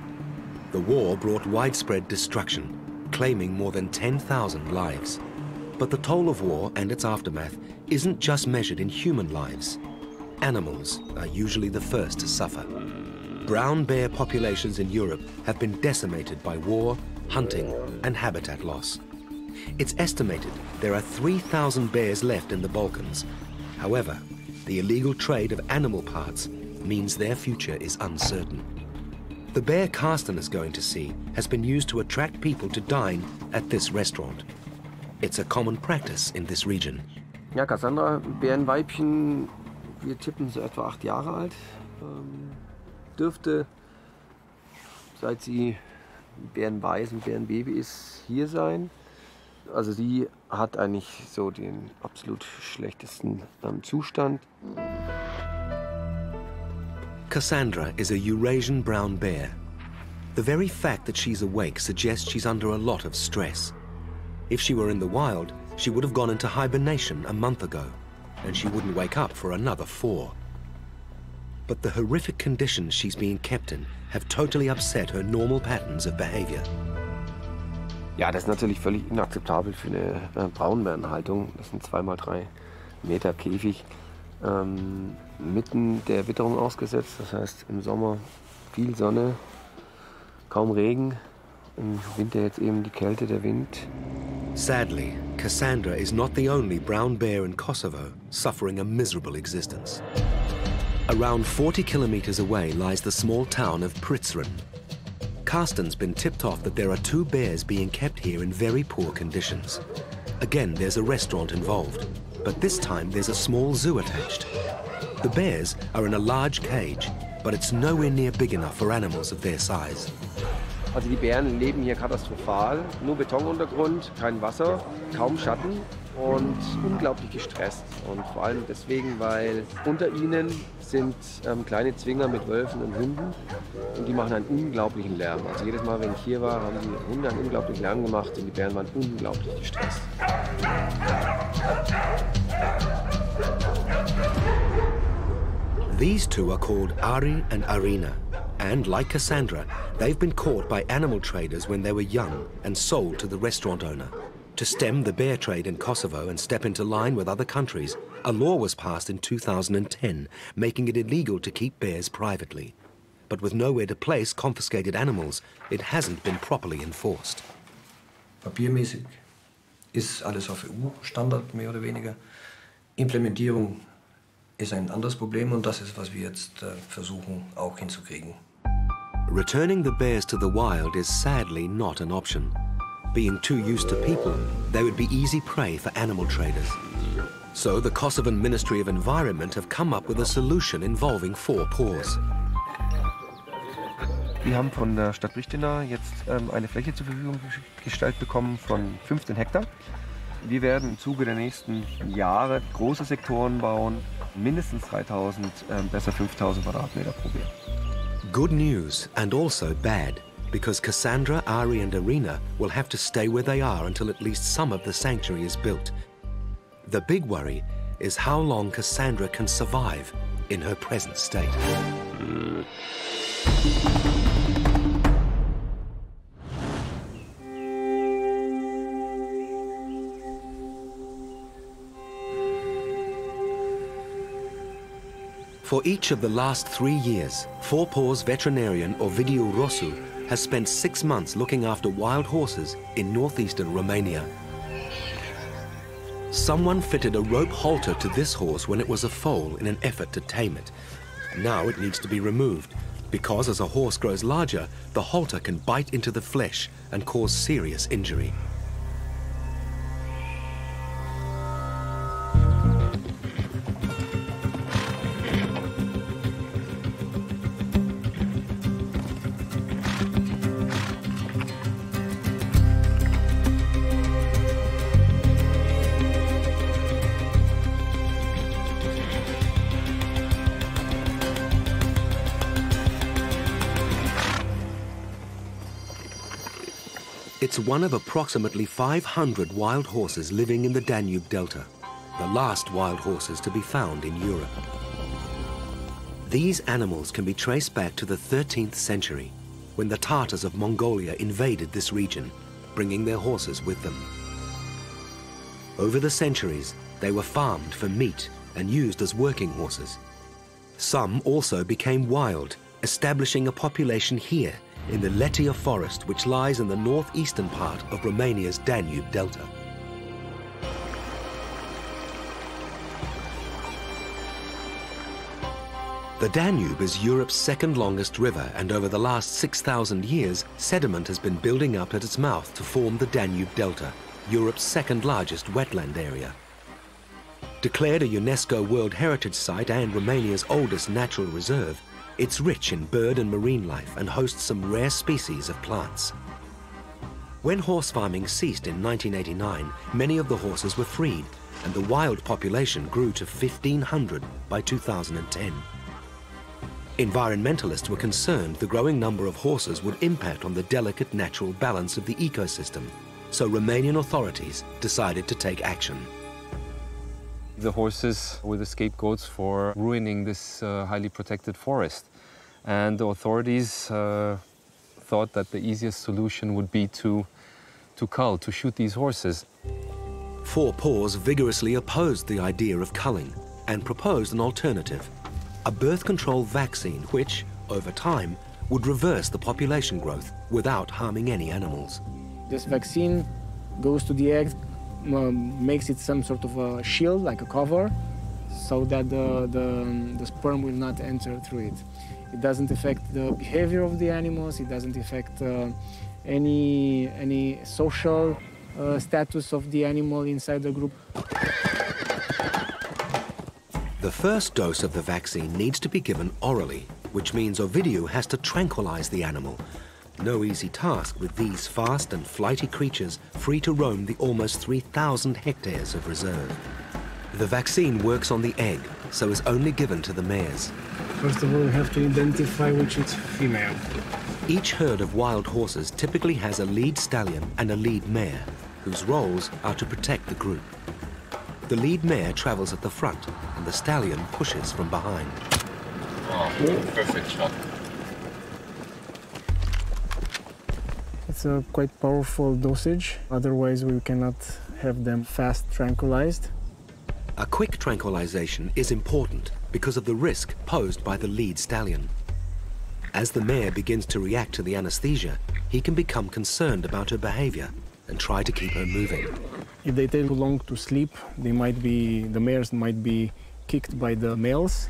The war brought widespread destruction, claiming more than 10,000 lives. But the toll of war and its aftermath isn't just measured in human lives. Animals are usually the first to suffer. Brown bear populations in Europe have been decimated by war, hunting, and habitat loss. It's estimated there are 3,000 bears left in the Balkans. However, the illegal trade of animal parts means their future is uncertain. The bear Karsten is going to see has been used to attract people to dine at this restaurant. It's a common practice in this region. Ja, Cassandra, Bärenweibchen. Wir tippen sie etwa 8 Jahre alt. Dürfte, seit sie bärenweiß und Bärenbaby ist, hier sein. Also sie hat eigentlich so den absolut schlechtesten Zustand. Cassandra is a Eurasian brown bear. The very fact that she's awake suggests she's under a lot of stress. If she were in the wild, she would have gone into hibernation a month ago, and she wouldn't wake up for another 4. But the horrific conditions she's being kept in have totally upset her normal patterns of behavior. Ja, das ist natürlich völlig inakzeptabel für eine Braunbärenhaltung. Das sind 2x3 Meter Käfig, mitten der Witterung ausgesetzt. Das heißt, im Sommer viel Sonne, kaum Regen, im Winter jetzt eben die Kälte, der Wind. Sadly, Cassandra is not the only brown bear in Kosovo suffering a miserable existence. Around 40 kilometers away lies the small town of Prizren. Karsten's been tipped off that there are 2 bears being kept here in very poor conditions. Again, there's a restaurant involved, but this time there's a small zoo attached. The bears are in a large cage, but it's nowhere near big enough for animals of their size. Also die Bären leben hier katastrophal, nur Betonuntergrund, kein Wasser, kaum Schatten und unglaublich gestresst. Und vor allem deswegen, weil unter ihnen sind kleine Zwinger mit Wölfen und Hunden und die machen einen unglaublichen Lärm. Also jedes Mal, wenn ich hier war, haben die Hunde einen unglaublichen Lärm gemacht und die Bären waren unglaublich gestresst. These two are called Ari and Arina, and like Cassandra, they've been caught by animal traders when they were young and sold to the restaurant owner. To stem the bear trade in Kosovo and step into line with other countries, a law was passed in 2010, making it illegal to keep bears privately. But with nowhere to place confiscated animals, it hasn't been properly enforced. Papiermäßig ist alles auf EU-Standard, mehr oder weniger. Implementierung ist ein anderes Problem und das ist, was wir jetzt versuchen, auch hinzukriegen. Returning the bears to the wild is sadly not an option. Being too used to people, they would be easy prey for animal traders. So the Kosovan Ministry of Environment have come up with a solution involving Four Paws. Wir haben von der Stadt Pristina jetzt eine Fläche zur Verfügung gestellt bekommen von 15 Hektar. Wir werden im Zuge der nächsten Jahre große Sektoren bauen, mindestens 3.000, besser 5.000 Quadratmeter pro Jahr. Good news and also bad, because Cassandra, Ari and Arina will have to stay where they are until at least some of the sanctuary is built. The big worry is how long Cassandra can survive in her present state. For each of the last 3 years, Four Paws veterinarian Ovidiu Rosu has spent 6 months looking after wild horses in northeastern Romania. Someone fitted a rope halter to this horse when it was a foal in an effort to tame it. Now it needs to be removed, because as a horse grows larger, the halter can bite into the flesh and cause serious injury. It's one of approximately 500 wild horses living in the Danube Delta, the last wild horses to be found in Europe. These animals can be traced back to the 13th century, when the Tartars of Mongolia invaded this region, bringing their horses with them. Over the centuries, they were farmed for meat and used as working horses. Some also became wild, establishing a population here in the Letea Forest, which lies in the northeastern part of Romania's Danube Delta. The Danube is Europe's second longest river, and over the last 6,000 years, sediment has been building up at its mouth to form the Danube Delta, Europe's second largest wetland area. Declared a UNESCO World Heritage Site and Romania's oldest natural reserve, it's rich in bird and marine life and hosts some rare species of plants. When horse farming ceased in 1989, many of the horses were freed, and the wild population grew to 1,500 by 2010. Environmentalists were concerned the growing number of horses would impact on the delicate natural balance of the ecosystem, so Romanian authorities decided to take action. The horses were the scapegoats for ruining this highly protected forest. And the authorities thought that the easiest solution would be to shoot these horses. Four Paws vigorously opposed the idea of culling and proposed an alternative, a birth control vaccine which, over time, would reverse the population growth without harming any animals. This vaccine goes to the eggs, makes it some sort of a shield, like a cover, so that the sperm will not enter through it. It doesn't affect the behavior of the animals, it doesn't affect any social status of the animal inside the group. The first dose of the vaccine needs to be given orally, which means Ovidiu has to tranquilize the animal. No easy task with these fast and flighty creatures free to roam the almost 3,000 hectares of reserve. The vaccine works on the egg, so is only given to the mares. First of all, you have to identify which is female. Each herd of wild horses typically has a lead stallion and a lead mare, whose roles are to protect the group. The lead mare travels at the front and the stallion pushes from behind. Oh, perfect shot. It's a quite powerful dosage, otherwise we cannot have them fast tranquilized. A quick tranquilization is important because of the risk posed by the lead stallion. As the mare begins to react to the anesthesia, he can become concerned about her behavior and try to keep her moving. If they take too long to sleep, they might be, the mares might be kicked by the males.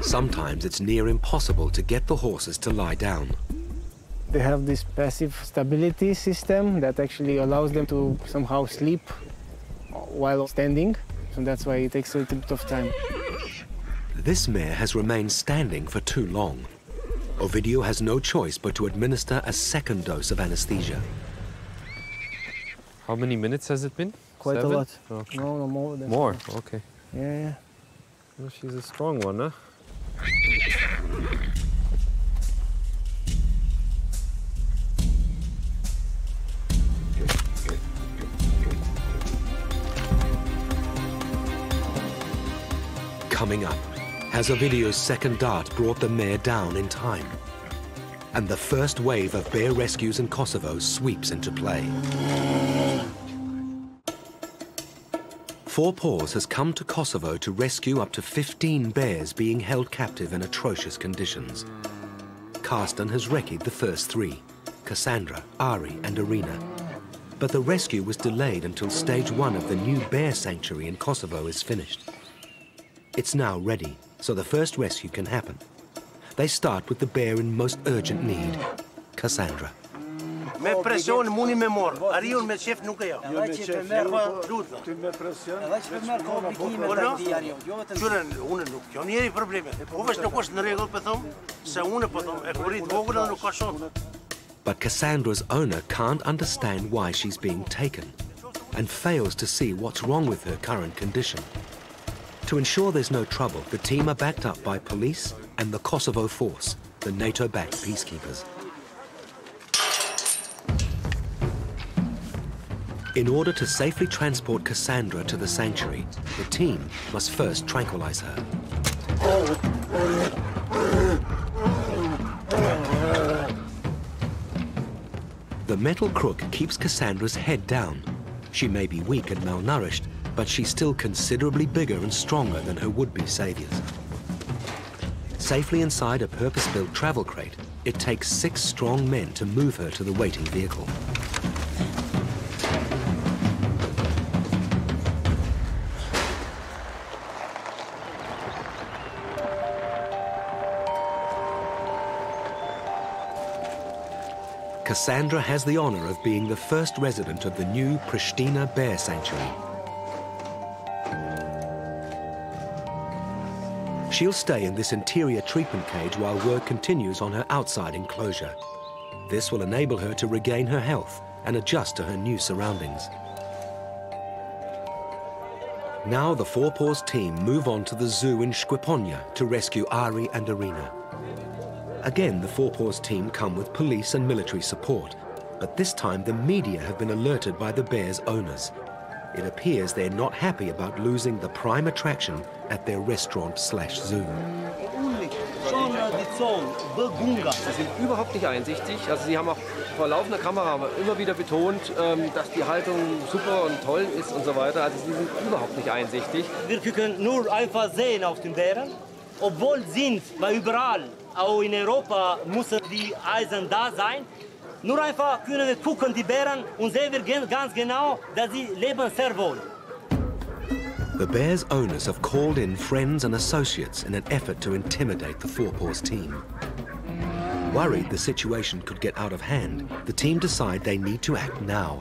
Sometimes it's near impossible to get the horses to lie down. They have this passive stability system that actually allows them to somehow sleep while standing, and that's why it takes a little bit of time. This mare has remained standing for too long. Ovidio has no choice but to administer a second dose of anesthesia. How many minutes has it been? Quite Seven? A lot. Oh. No, more. Than more? That. Okay. Yeah. Well, she's a strong one, huh? Coming up, has Ovidio's second dart brought the mare down in time? And the first wave of bear rescues in Kosovo sweeps into play. Four Paws has come to Kosovo to rescue up to 15 bears being held captive in atrocious conditions. Karsten has recce'd the first three, Cassandra, Ari and Irina. But the rescue was delayed until stage one of the new bear sanctuary in Kosovo is finished. It's now ready, so the first rescue can happen. They start with the bear in most urgent need, Cassandra. But Cassandra's owner can't understand why she's being taken and fails to see what's wrong with her current condition. To ensure there's no trouble, the team are backed up by police and the Kosovo force, the NATO-backed peacekeepers. In order to safely transport Cassandra to the sanctuary, the team must first tranquilize her. The metal crook keeps Cassandra's head down. She may be weak and malnourished, but she's still considerably bigger and stronger than her would-be saviors. Safely inside a purpose-built travel crate, it takes 6 strong men to move her to the waiting vehicle. Cassandra has the honor of being the first resident of the new Pristina Bear Sanctuary. She'll stay in this interior treatment cage while work continues on her outside enclosure. This will enable her to regain her health and adjust to her new surroundings. Now the Four Paws team move on to the zoo in Shqiponia to rescue Ari and Irina. Again, the Four Paws team come with police and military support, but this time the media have been alerted by the bear's owners. It appears they're not happy about losing the prime attraction at their restaurant/zoo. Sie sind überhaupt nicht einsichtig. Also sie haben auch vor laufender Kamera immer wieder betont, dass die Haltung super und toll ist und so weiter. Also sie sind überhaupt nicht einsichtig. Wir können nur einfach sehen auf den Bären, obwohl sind weil überall, auch in Europa müssen die Eisen da sein. Nur einfach können wir gucken die Bären und sehen wir ganz genau, dass sie leben sehr wohl. The bears' owners have called in friends and associates in an effort to intimidate the Four Paws team. Worried the situation could get out of hand, the team decide they need to act now.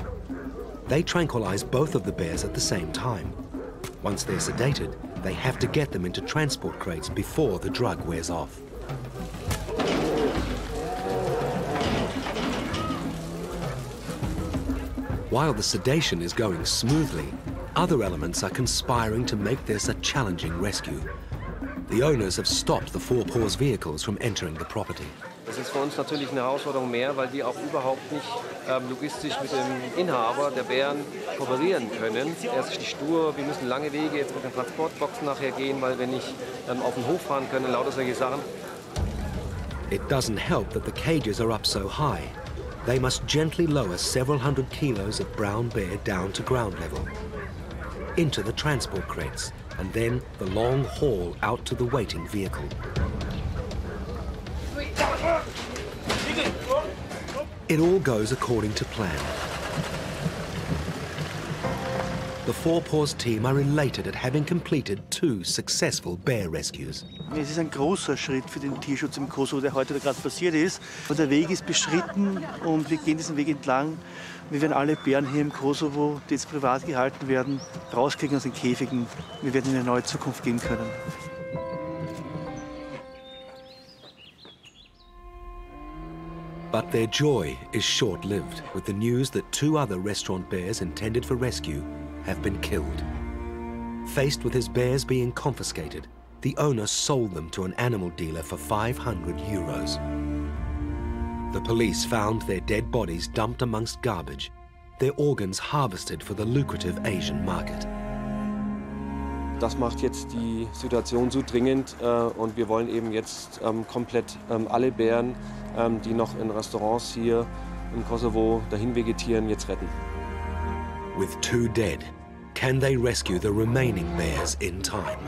They tranquilize both of the bears at the same time. Once they're sedated, they have to get them into transport crates before the drug wears off. While the sedation is going smoothly, other elements are conspiring to make this a challenging rescue. The owners have stopped the Four Paws vehicles from entering the property. Das ist für uns natürlich eine Herausforderung mehr, weil die auch überhaupt nicht logistisch mit dem Inhaber der Bären kooperieren können. Er ist nicht stur, wir müssen lange Wege jetzt mit den Transportboxen nachher gehen, weil wir nicht auf den Hof fahren können, lauter solche Sachen. It doesn't help that the cages are up so high. They must gently lower several hundred kilos of brown bear down to ground level, into the transport crates, and then the long haul out to the waiting vehicle. It all goes according to plan. The Four Paws team are elated at having completed 2 successful bear rescues. Es ist ein großer Schritt für den Tierschutz im Kosovo, der heute gerade passiert ist. Und der Weg ist beschritten und wir gehen diesen Weg entlang. Wir werden alle Bären hier im Kosovo, die jetzt privat gehalten werden, rauskriegen aus den Käfigen. Wir werden ihnen eine neue Zukunft geben können. But their joy is short-lived with the news that 2 other restaurant bears intended for rescue have been killed. Faced with his bears being confiscated, the owner sold them to an animal dealer for 500 euros. The police found their dead bodies dumped amongst garbage, their organs harvested for the lucrative Asian market. Das macht jetzt die Situation so dringend und wir wollen eben jetzt komplett alle Bären, die noch in Restaurants hier in Kosovo dahin vegetieren, jetzt retten. With 2 dead, can they rescue the remaining bears in time?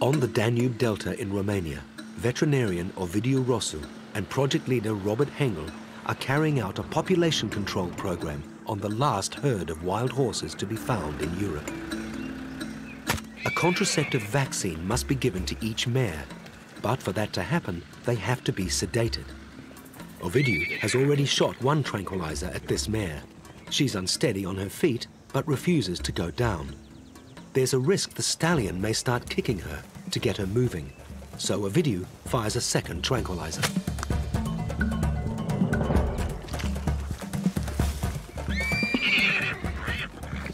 On the Danube Delta in Romania, veterinarian Ovidiu Rosu and project leader Robert Hengel are carrying out a population control program on the last herd of wild horses to be found in Europe. A contraceptive vaccine must be given to each mare, but for that to happen, they have to be sedated. Ovidiu has already shot 1 tranquilizer at this mare. She's unsteady on her feet, but refuses to go down. There's a risk the stallion may start kicking her to get her moving, so Ovidiu fires a second tranquilizer.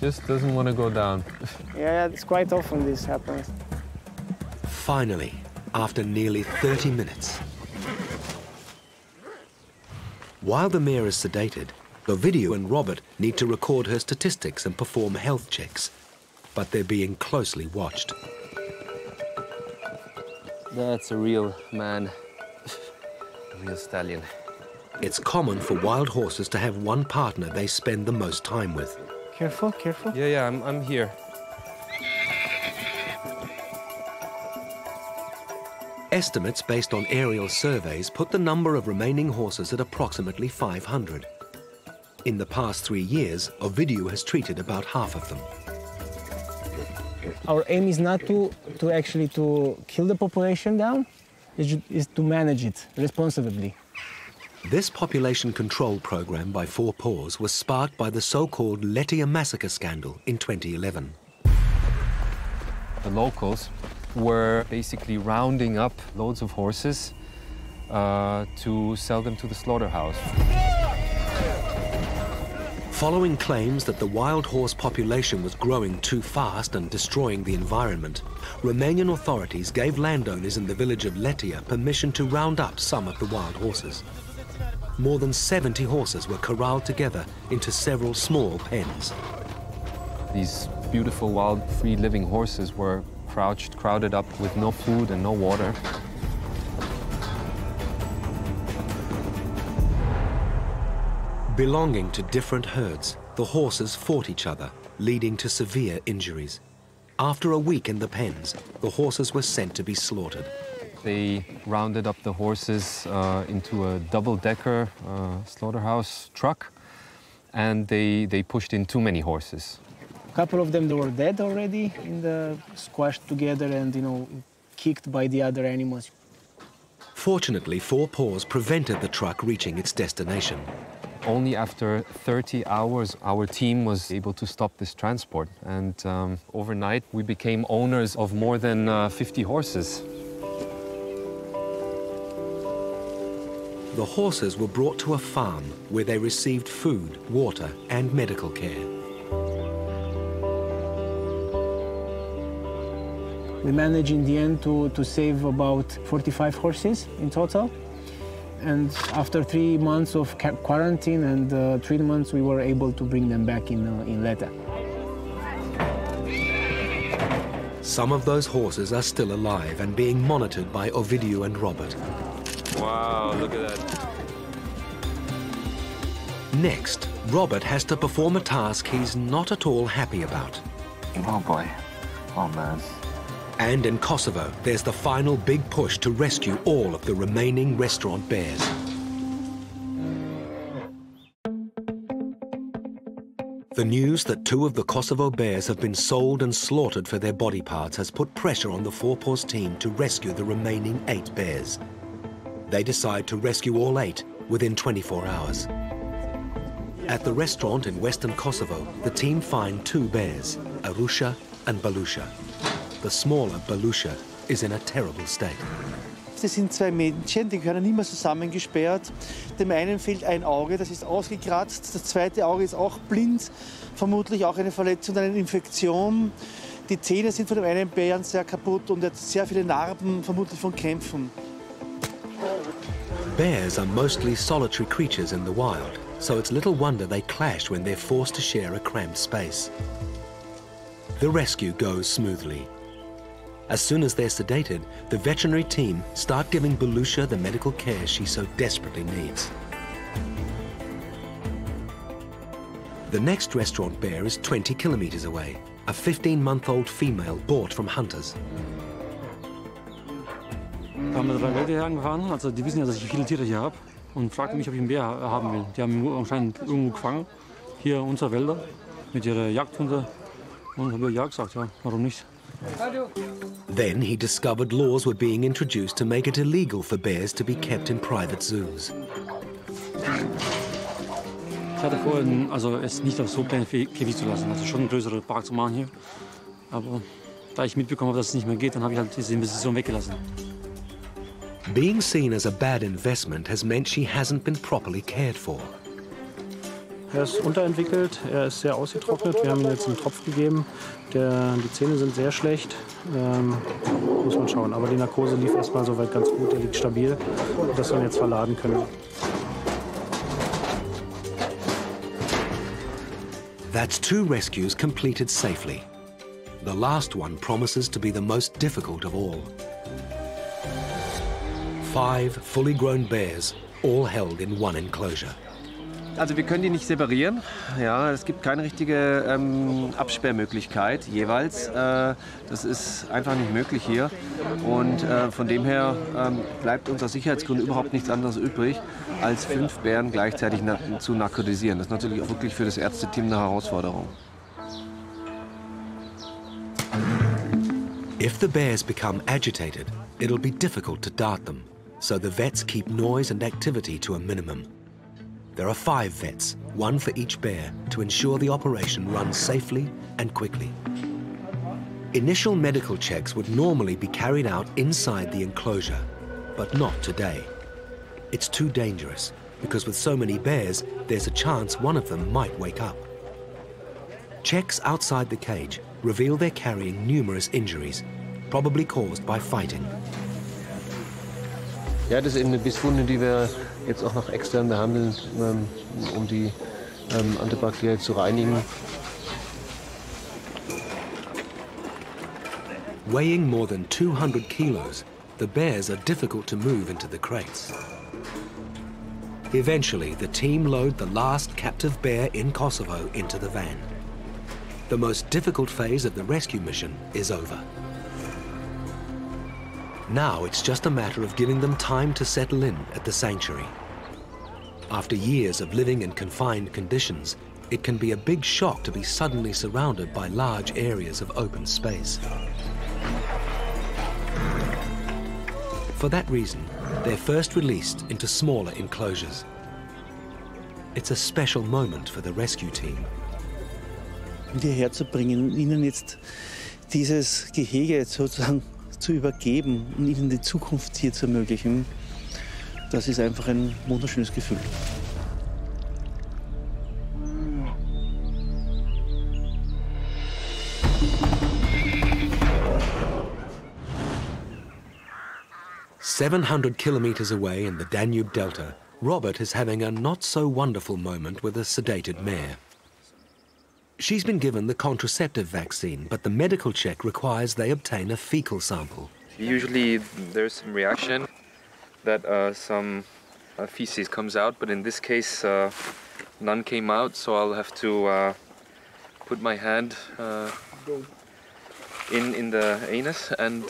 Just doesn't want to go down. Yeah, it's quite often this happens. Finally, after nearly 30 minutes. While the mare is sedated, Ovidiu and Robert need to record her statistics and perform health checks, but they're being closely watched. That's a real man, a real stallion. It's common for wild horses to have 1 partner they spend the most time with. Careful, careful. Yeah, yeah, I'm here. Estimates based on aerial surveys put the number of remaining horses at approximately 500. In the past 3 years, Ovidiu has treated about half of them. Our aim is not to actually kill the population down, it is to manage it responsibly. This population control program by Four Paws was sparked by the so-called Letea massacre scandal in 2011. The locals were basically rounding up loads of horses to sell them to the slaughterhouse. Following claims that the wild horse population was growing too fast and destroying the environment, Romanian authorities gave landowners in the village of Letea permission to round up some of the wild horses. More than 70 horses were corralled together into several small pens. These beautiful, wild, free-living horses were crowded up with no food and no water. Belonging to different herds, the horses fought each other, leading to severe injuries. After a week in the pens, the horses were sent to be slaughtered. They rounded up the horses into a double-decker slaughterhouse truck, and they pushed in too many horses. A couple of them, they were dead already, squashed together and, you know, kicked by the other animals. Fortunately, Four Paws prevented the truck reaching its destination. Only after 30 hours, our team was able to stop this transport, and overnight we became owners of more than 50 horses. The horses were brought to a farm where they received food, water, and medical care. We managed in the end to save about 45 horses in total. And after 3 months of quarantine and treatments, we were able to bring them back in Letea. Some of those horses are still alive and being monitored by Ovidiu and Robert. Wow, look at that. Next, Robert has to perform a task he's not at all happy about. Oh boy, oh man. And in Kosovo, there's the final big push to rescue all of the remaining restaurant bears. The news that two of the Kosovo bears have been sold and slaughtered for their body parts has put pressure on the Four Paws team to rescue the remaining 8 bears. They decide to rescue all 8 within 24 hours. At the restaurant in western Kosovo, the team find 2 bears, Arusha and Balusha. The smaller Balusha is in a terrible state. Das sind 2 Mädchen, die gehören immer zusammengesperrt. Dem einen fehlt ein Auge, das ist ausgekratzt. Das zweite Auge ist auch blind, vermutlich auch eine Verletzung, eine Infektion. Die Zähne sind von dem einen Bären sehr kaputt und er hat sehr viele Narben, vermutlich von Kämpfen. Bears are mostly solitary creatures in the wild, so it's little wonder they clash when they're forced to share a cramped space. The rescue goes smoothly. As soon as they're sedated, the veterinary team start giving Balusha the medical care she so desperately needs. The next restaurant bear is 20 kilometers away, a 15-month-old female bought from hunters. Da haben wir 3 Leute hergefahren, also die wissen ja, dass ich viele Tiere hier habe. Und fragten mich, ob ich einen Bär haben will. Die haben ihn anscheinend irgendwo gefangen, hier in unserer Wälder, mit ihrer Jagdhunde. Und habe ja gesagt, ja, warum nicht? Then he discovered laws were being introduced to make it illegal for bears to be kept in private zoos. Ich hatte vorher, also es nicht auf so kleine Käfig zu lassen, also schon einen größeren Park zu machen hier. Aber da ich mitbekommen habe, dass es nicht mehr geht, dann habe ich halt diese Investition weggelassen. Being seen as a bad investment has meant she hasn't been properly cared for. Ist unterentwickelt, ist sehr ausgetrocknet. Wir haben ihm jetzt einen Tropf gegeben. Die Zähne sind sehr schlecht. Muss man schauen. Aber die Narkose lief erstmal soweit ganz gut. Liegt stabil, dass wir ihn jetzt verladen können. That's 2 rescues completed safely. The last one promises to be the most difficult of all. 5 fully grown bears, all held in one enclosure. Also wir können die nicht separieren. Ja, es gibt keine richtige Absperrmöglichkeit jeweils. Das ist einfach nicht möglich hier. Und von dem her bleibt uns aus Sicherheitsgründen überhaupt nichts anderes übrig, als 5 Bären gleichzeitig zu narkotisieren. Das ist natürlich auch wirklich für das Ärzteteam eine Herausforderung. If the bears become agitated, it'll be difficult to dart them. So the vets keep noise and activity to a minimum. There are 5 vets, one for each bear, to ensure the operation runs safely and quickly. Initial medical checks would normally be carried out inside the enclosure, but not today. It's too dangerous, because with so many bears, there's a chance one of them might wake up. Checks outside the cage reveal they're carrying numerous injuries, probably caused by fighting. Ja, das ist eine Bisswunde, die wir jetzt auch noch extern behandeln, die antibakteriell zu reinigen. Weighing more than 200 kilos, the bears are difficult to move into the crates. Eventually, the team load the last captive bear in Kosovo into the van. The most difficult phase of the rescue mission is over. Now it's just a matter of giving them time to settle in at the sanctuary. After years of living in confined conditions, it can be a big shock to be suddenly surrounded by large areas of open space. For that reason, they're first released into smaller enclosures. It's a special moment for the rescue team. Hierher zu bringen, ihnen jetzt dieses Gehege sozusagen zu übergeben und ihnen die Zukunft hier zu ermöglichen, das ist einfach ein wunderschönes Gefühl. 700 kilometres away in the Danube Delta, Robert is having a not-so-wonderful moment with a sedated mare. She's been given the contraceptive vaccine, but the medical check requires they obtain a fecal sample. Usually there's some reaction that some feces comes out, but in this case none came out, so I'll have to put my hand in the anus, and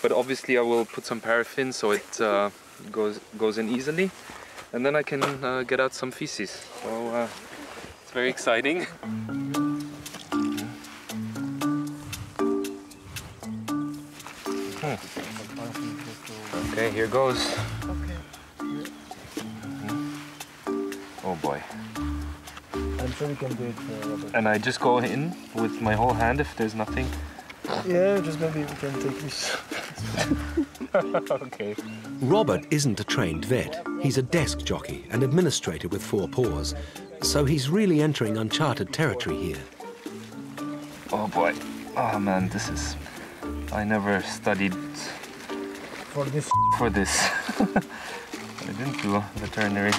but obviously I will put some paraffin so it goes in easily, and then I can get out some feces. So it's very exciting. Okay, here goes. Oh boy. I'm sure you can do it, Robert. And I just go in with my whole hand if there's nothing. Yeah, just maybe we can take this. Okay. Robert isn't a trained vet. He's a desk jockey and administrator with Four Paws, so he's really entering uncharted territory here. Oh boy. Oh man, this is... I never studied... For this? For this. I didn't do veterinary.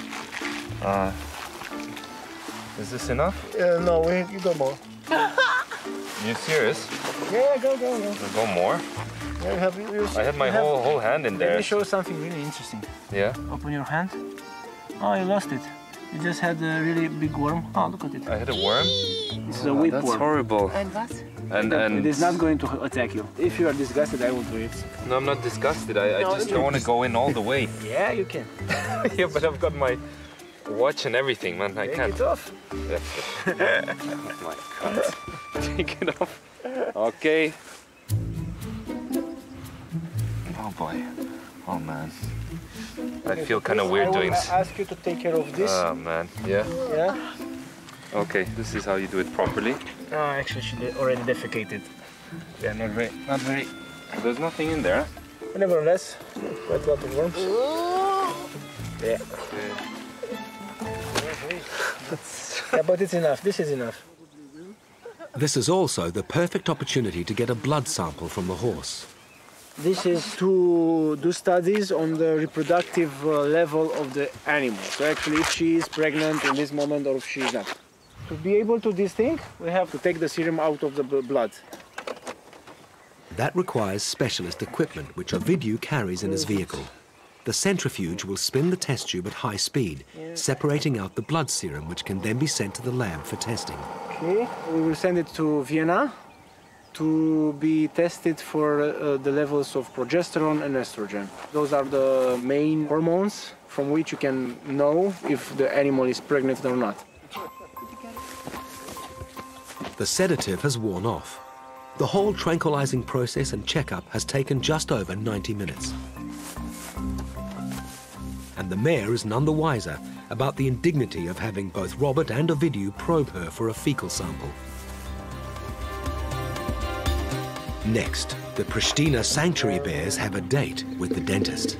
Is this enough? No, you got more. You serious? Yeah, go. You go more? Yeah, I had my whole hand in there. Let me show something really interesting. Yeah? Open your hand. Oh, you lost it. You just had a really big worm. Oh, look at it. I had a worm? This is a whip worm. That's horrible. And what? And it is not going to attack you. If you are disgusted, I will do it. No, I'm not disgusted. I just don't want to go in all the way. Yeah, you can. Yeah, but I've got my... watch and everything, man. I can't. Take it off. Oh my God. Take it off. Okay. Oh boy. Oh man. I feel kind of weird doing this. I ask you to take care of this. Oh man. Yeah. Yeah. Okay. This is how you do it properly. Oh, actually, she already defecated. Yeah, not very. There's nothing in there. Nevertheless, quite a lot of worms. Yeah. Okay. Yeah, but it's enough. This is enough. This is also the perfect opportunity to get a blood sample from the horse. This is to do studies on the reproductive level of the animal. So actually, if she is pregnant in this moment or if she is not. To be able to do this thing, we have to take the serum out of the blood. That requires specialist equipment, which Ovidiu carries in his vehicle. The centrifuge will spin the test tube at high speed, separating out the blood serum, which can then be sent to the lab for testing. Okay, we will send it to Vienna to be tested for the levels of progesterone and estrogen. Those are the main hormones from which you can know if the animal is pregnant or not. The sedative has worn off. The whole tranquilizing process and checkup has taken just over 90 minutes. And the mare is none the wiser about the indignity of having both Robert and Ovidiu probe her for a fecal sample. Next, the Pristina sanctuary bears have a date with the dentist.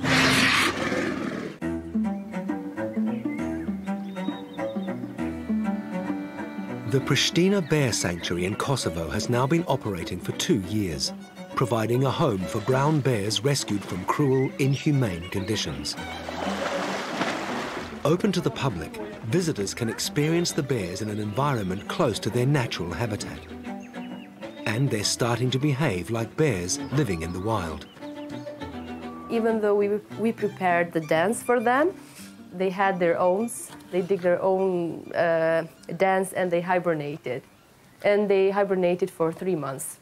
The Pristina Bear Sanctuary in Kosovo has now been operating for 2 years, providing a home for brown bears rescued from cruel, inhumane conditions. Open to the public, visitors can experience the bears in an environment close to their natural habitat. And they're starting to behave like bears living in the wild. Even though we prepared the dance for them, they had their own, they did their own dance, and they hibernated. And they hibernated for 3 months.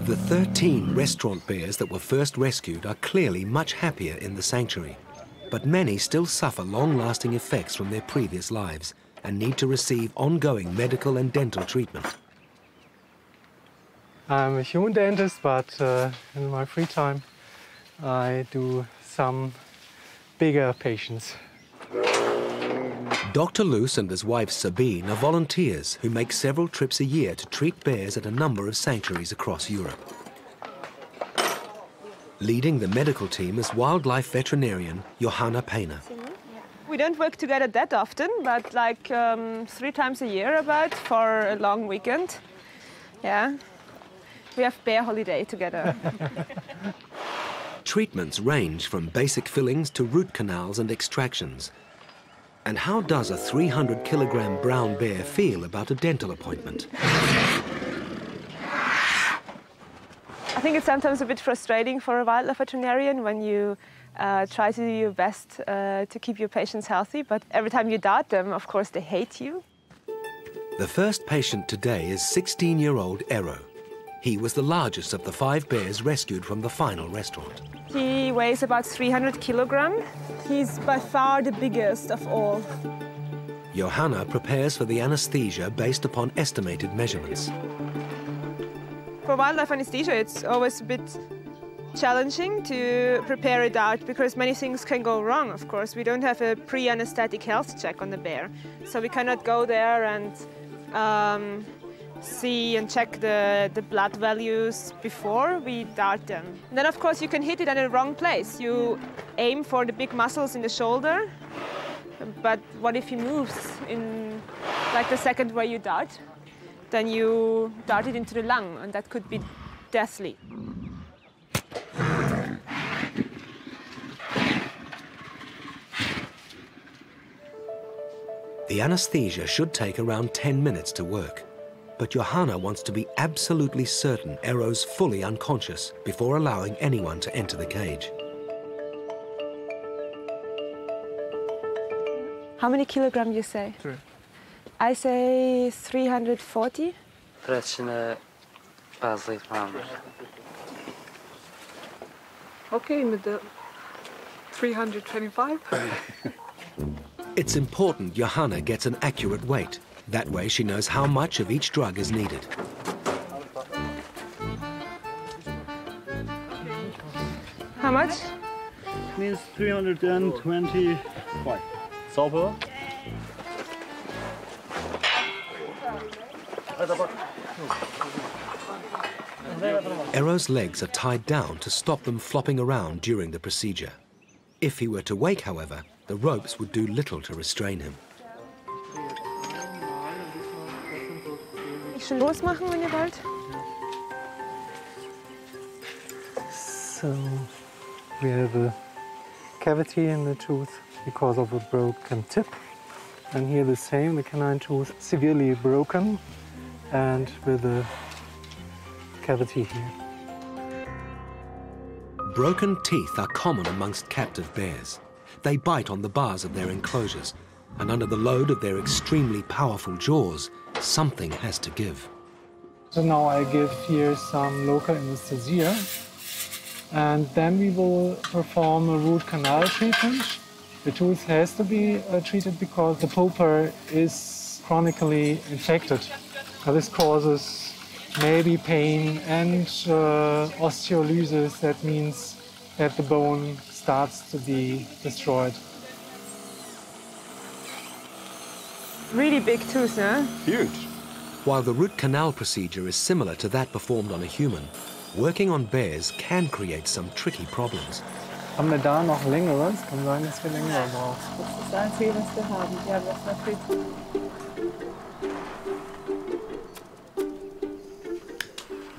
The 13 restaurant bears that were first rescued are clearly much happier in the sanctuary. But many still suffer long-lasting effects from their previous lives and need to receive ongoing medical and dental treatment. I'm a human dentist, but in my free time I do some bigger patients. Dr. Luce and his wife Sabine are volunteers who make several trips a year to treat bears at a number of sanctuaries across Europe. Leading the medical team is wildlife veterinarian Johanna Painer. We don't work together that often, but like 3 times a year about for a long weekend. Yeah, we have bear holiday together. treatments range from basic fillings to root canals and extractions. And how does a 300-kilogram brown bear feel about a dental appointment? I think it's sometimes a bit frustrating for a wildlife veterinarian when you try to do your best to keep your patients healthy, but every time you doubt them, of course, they hate you. The first patient today is 16-year-old Erez. He was the largest of the 5 bears rescued from the final restaurant. He weighs about 300 kilograms. He's by far the biggest of all. Johanna prepares for the anesthesia based upon estimated measurements. For wildlife anesthesia, it's always a bit challenging to prepare it out because many things can go wrong, of course. We don't have a pre-anesthetic health check on the bear, so we cannot go there and see and check the blood values before we dart them. And then, of course, you can hit it at the wrong place. You aim for the big muscles in the shoulder, but what if he moves in, like, the second way you dart? Then you dart it into the lung, and that could be deathly. The anesthesia should take around 10 minutes to work. But Johanna wants to be absolutely certain Erez's fully unconscious before allowing anyone to enter the cage. How many kilograms you say? 3. I say 340. Okay, with the 325. It's important Johanna gets an accurate weight. That way she knows how much of each drug is needed. How much? It means 325. Sauber. Erez's legs are tied down to stop them flopping around during the procedure. If he were to wake, however, the ropes would do little to restrain him. Losmachen, wenn ihr wollt. So, we have a cavity in the tooth because of a broken tip. And here the same, the canine tooth severely broken and with a cavity here. Broken teeth are common amongst captive bears. They bite on the bars of their enclosures, and under the load of their extremely powerful jaws, something has to give. So now I give here some local anesthesia, and then we will perform a root canal treatment. The tooth has to be treated because the pulper is chronically infected. This causes maybe pain and osteolysis. That means that the bone starts to be destroyed. Really big tooth, huh? Huge. While the root canal procedure is similar to that performed on a human, working on bears can create some tricky problems. Haben wir da noch längere? Es kann sein, dass wir längere brauchen. Das ist alles, was wir haben. Ja, das ist natürlich.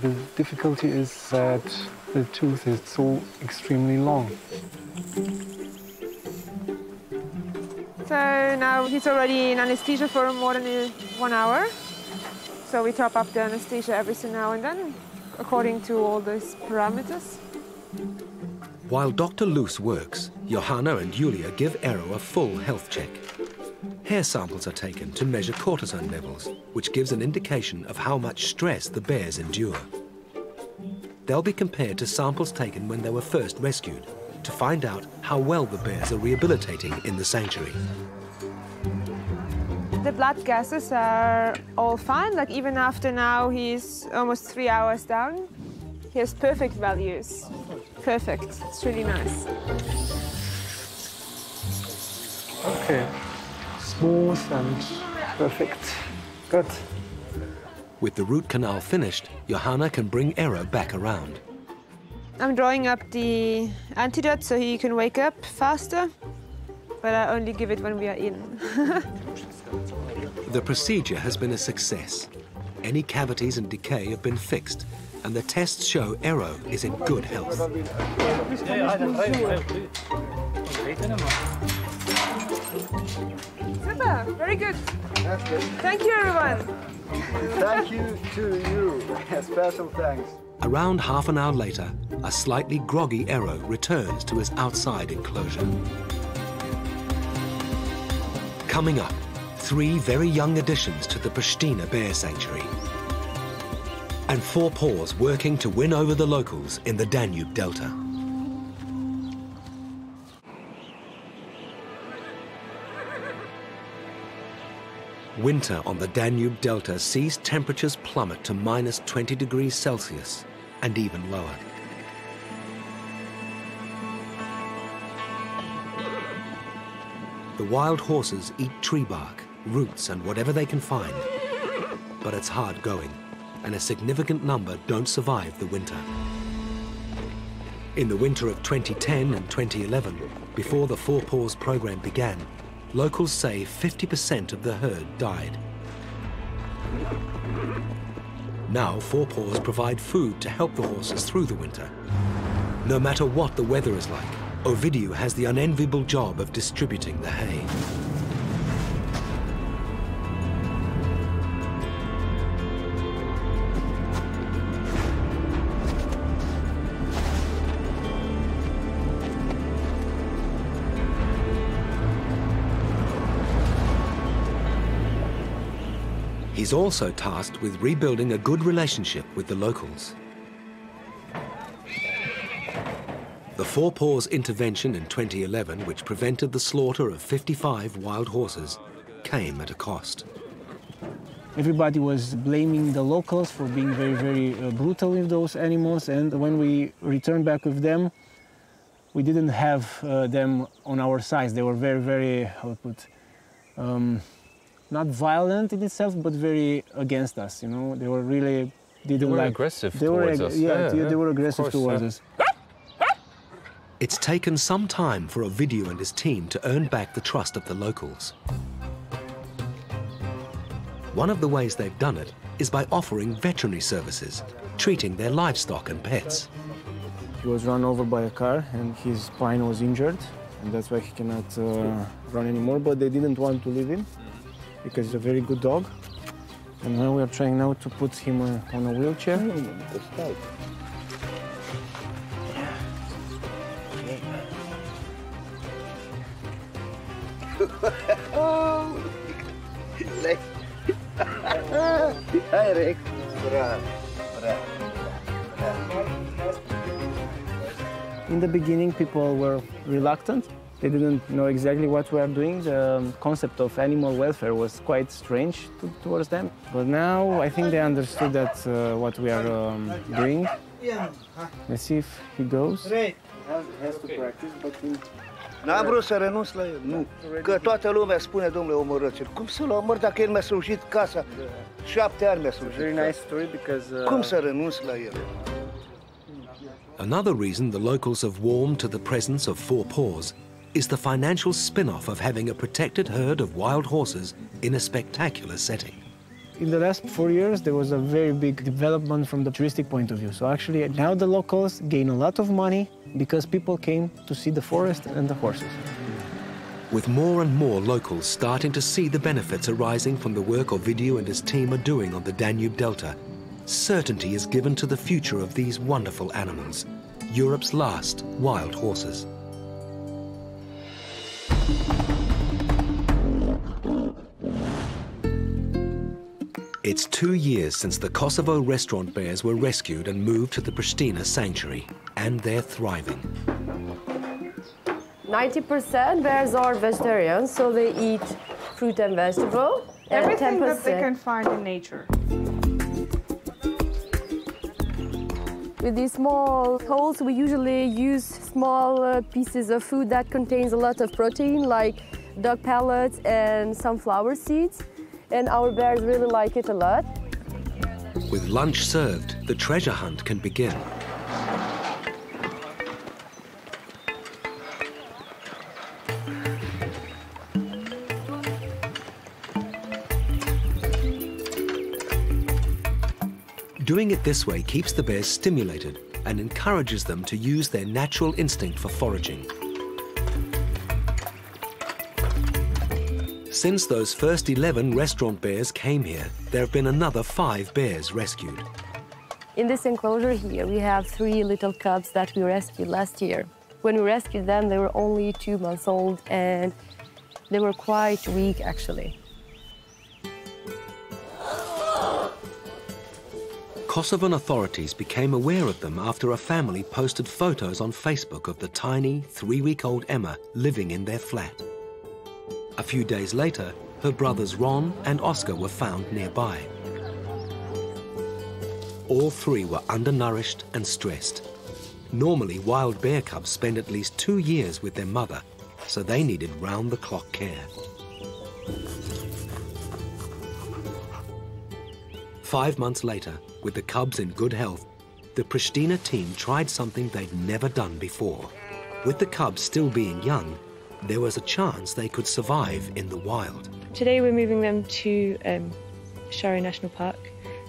The difficulty is that the tooth is so extremely long. So now he's already in anesthesia for more than 1 hour. So we top up the anesthesia every so now and then, according to all these parameters. While Dr. Luce works, Johanna and Julia give Erez a full health check. Hair samples are taken to measure cortisone levels, which gives an indication of how much stress the bears endure. They'll be compared to samples taken when they were first rescued, to find out how well the bears are rehabilitating in the sanctuary. The blood gases are all fine. Like, even after now, he's almost 3 hours down. He has perfect values. Perfect. It's really nice. Okay. Smooth and perfect. Good. With the root canal finished, Johanna can bring Erez back around. I'm drawing up the antidote so he can wake up faster, but I only give it when we are in. The procedure has been a success. Any cavities and decay have been fixed, and the tests show Ero is in good health. Super, very good. Thank you, everyone. Thank you to you. Special thanks. Around half an hour later, a slightly groggy Ero returns to his outside enclosure. Coming up, three very young additions to the Pristina Bear Sanctuary. And Four Paws working to win over the locals in the Danube Delta. Winter on the Danube Delta sees temperatures plummet to -20°C and even lower. The wild horses eat tree bark, roots and whatever they can find. But it's hard going, and a significant number don't survive the winter. In the winter of 2010 and 2011, before the Four Paws program began, locals say 50% of the herd died. Now, Four Paws provide food to help the horses through the winter. No matter what the weather is like, Ovidiu has the unenviable job of distributing the hay. He's also tasked with rebuilding a good relationship with the locals. The Four Paws intervention in 2011, which prevented the slaughter of 55 wild horses, came at a cost. Everybody was blaming the locals for being very, very brutal with those animals, and when we returned back with them, we didn't have them on our side. They were very, how to put, not violent in itself, but very against us, you know. They were really... They were aggressive towards us. Yeah, they were aggressive towards us. It's taken some time for Ovidiu and his team to earn back the trust of the locals. One of the ways they've done it is by offering veterinary services, treating their livestock and pets. He was run over by a car and his spine was injured, and that's why he cannot run anymore, but they didn't want to leave him, because he's a very good dog. And now we are trying now to put him on a wheelchair. In the beginning, people were reluctant. They didn't know exactly what we are doing. The concept of animal welfare was quite strange towards them. But now I think they understood that what we are doing. Let's see if he goes. He has to practice, but n-am vrut să renunț la el, nu. Că toată lumea spune, domnule, omorăți-l. Cum să-l omor dacă el mi-a slujit casa? 7 ani mi-a slujit. Cum să renunț la el? Another reason the locals have warmed to the presence of Four Paws is the financial spin-off of having a protected herd of wild horses in a spectacular setting. In the last 4 years, there was a very big development from the touristic point of view. So actually, now the locals gain a lot of money because people came to see the forest and the horses. With more and more locals starting to see the benefits arising from the work Ovidiu and his team are doing on the Danube Delta, certainty is given to the future of these wonderful animals, Europe's last wild horses. It's 2 years since the Kosovo restaurant bears were rescued and moved to the Pristina Sanctuary, and they're thriving. 90% bears are vegetarians, so they eat fruit and vegetable. Everything that they can find in nature. With these small holes, we usually use small pieces of food that contains a lot of protein, like duck pellets and sunflower seeds. And our bears really like it a lot. With lunch served, the treasure hunt can begin. Doing it this way keeps the bears stimulated and encourages them to use their natural instinct for foraging. Since those first 11 restaurant bears came here, there have been another 5 bears rescued. In this enclosure here, we have 3 little cubs that we rescued last year. When we rescued them, they were only 2 months old, and they were quite weak, actually. Kosovan authorities became aware of them after a family posted photos on Facebook of the tiny 3-week-old Emma living in their flat. A few days later, her brothers Ron and Oscar were found nearby. All 3 were undernourished and stressed. Normally, wild bear cubs spend at least 2 years with their mother, so they needed round-the-clock care. 5 months later, with the cubs in good health, the Pristina team tried something they'd never done before. With the cubs still being young, there was a chance they could survive in the wild. Today we're moving them to Shara National Park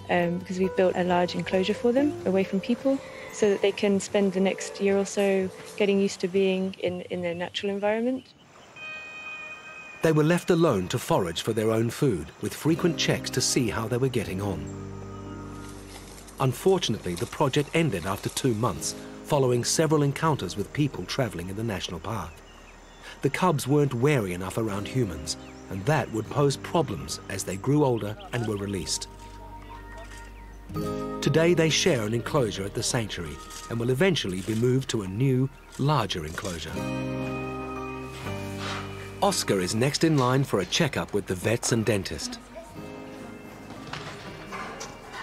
because we've built a large enclosure for them, away from people, so that they can spend the next year or so getting used to being in their natural environment. They were left alone to forage for their own food, with frequent checks to see how they were getting on. Unfortunately, the project ended after 2 months, following several encounters with people travelling in the national park. The cubs weren't wary enough around humans, and that would pose problems as they grew older and were released. Today, they share an enclosure at the sanctuary and will eventually be moved to a new, larger enclosure. Oscar is next in line for a checkup with the vets and dentist.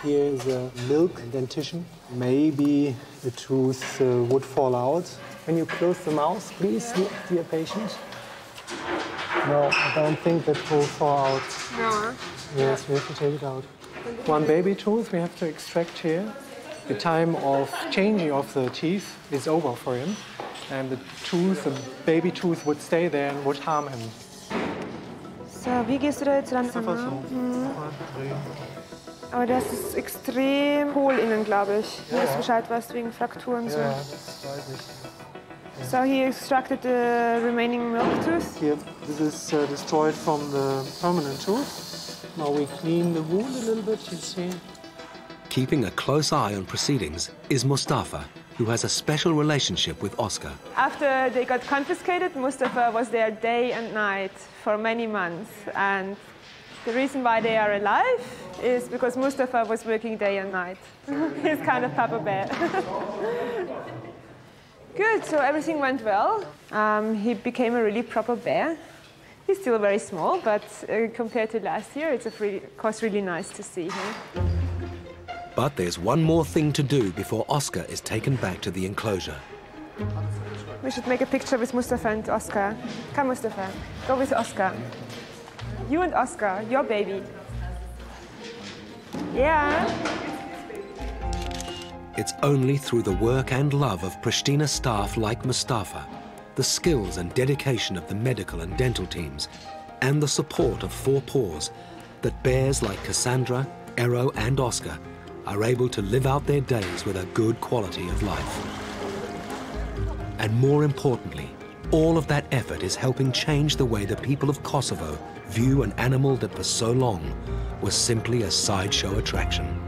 Here is a milk dentition. Maybe the tooth would fall out. Can you close the mouth, please, dear patient? No, I don't think that will fall out. No. Yes, we have to take it out. One baby tooth we have to extract here. The time of changing of the teeth is over for him. And the tooth, the baby tooth, would stay there and would harm him. So, wie gehst du da jetzt ran? Aber das ist extrem hohl innen, glaube ich. Hier ist Bescheid was wegen Frakturen so. Ja, das weiß ich. So he extracted the remaining milk tooth. Here, this is destroyed from the permanent tooth. Now we clean the wound a little bit, you see. Keeping a close eye on proceedings is Mustafa, who has a special relationship with Oscar. After they got confiscated, Mustafa was there day and night for many months. And the reason why they are alive is because Mustafa was working day and night. He's kind of Papa Bear. Good, so everything went well. He became a really proper bear. He's still very small, but compared to last year, it's of course really nice to see him. But there's one more thing to do before Oscar is taken back to the enclosure. We should make a picture with Mustafa and Oscar. Come, Mustafa. Go with Oscar. You and Oscar, your baby. Yeah. It's only through the work and love of Pristina staff like Mustafa, the skills and dedication of the medical and dental teams, and the support of Four Paws, that bears like Cassandra, Ero and Oscar are able to live out their days with a good quality of life. And more importantly, all of that effort is helping change the way the people of Kosovo view an animal that for so long was simply a sideshow attraction.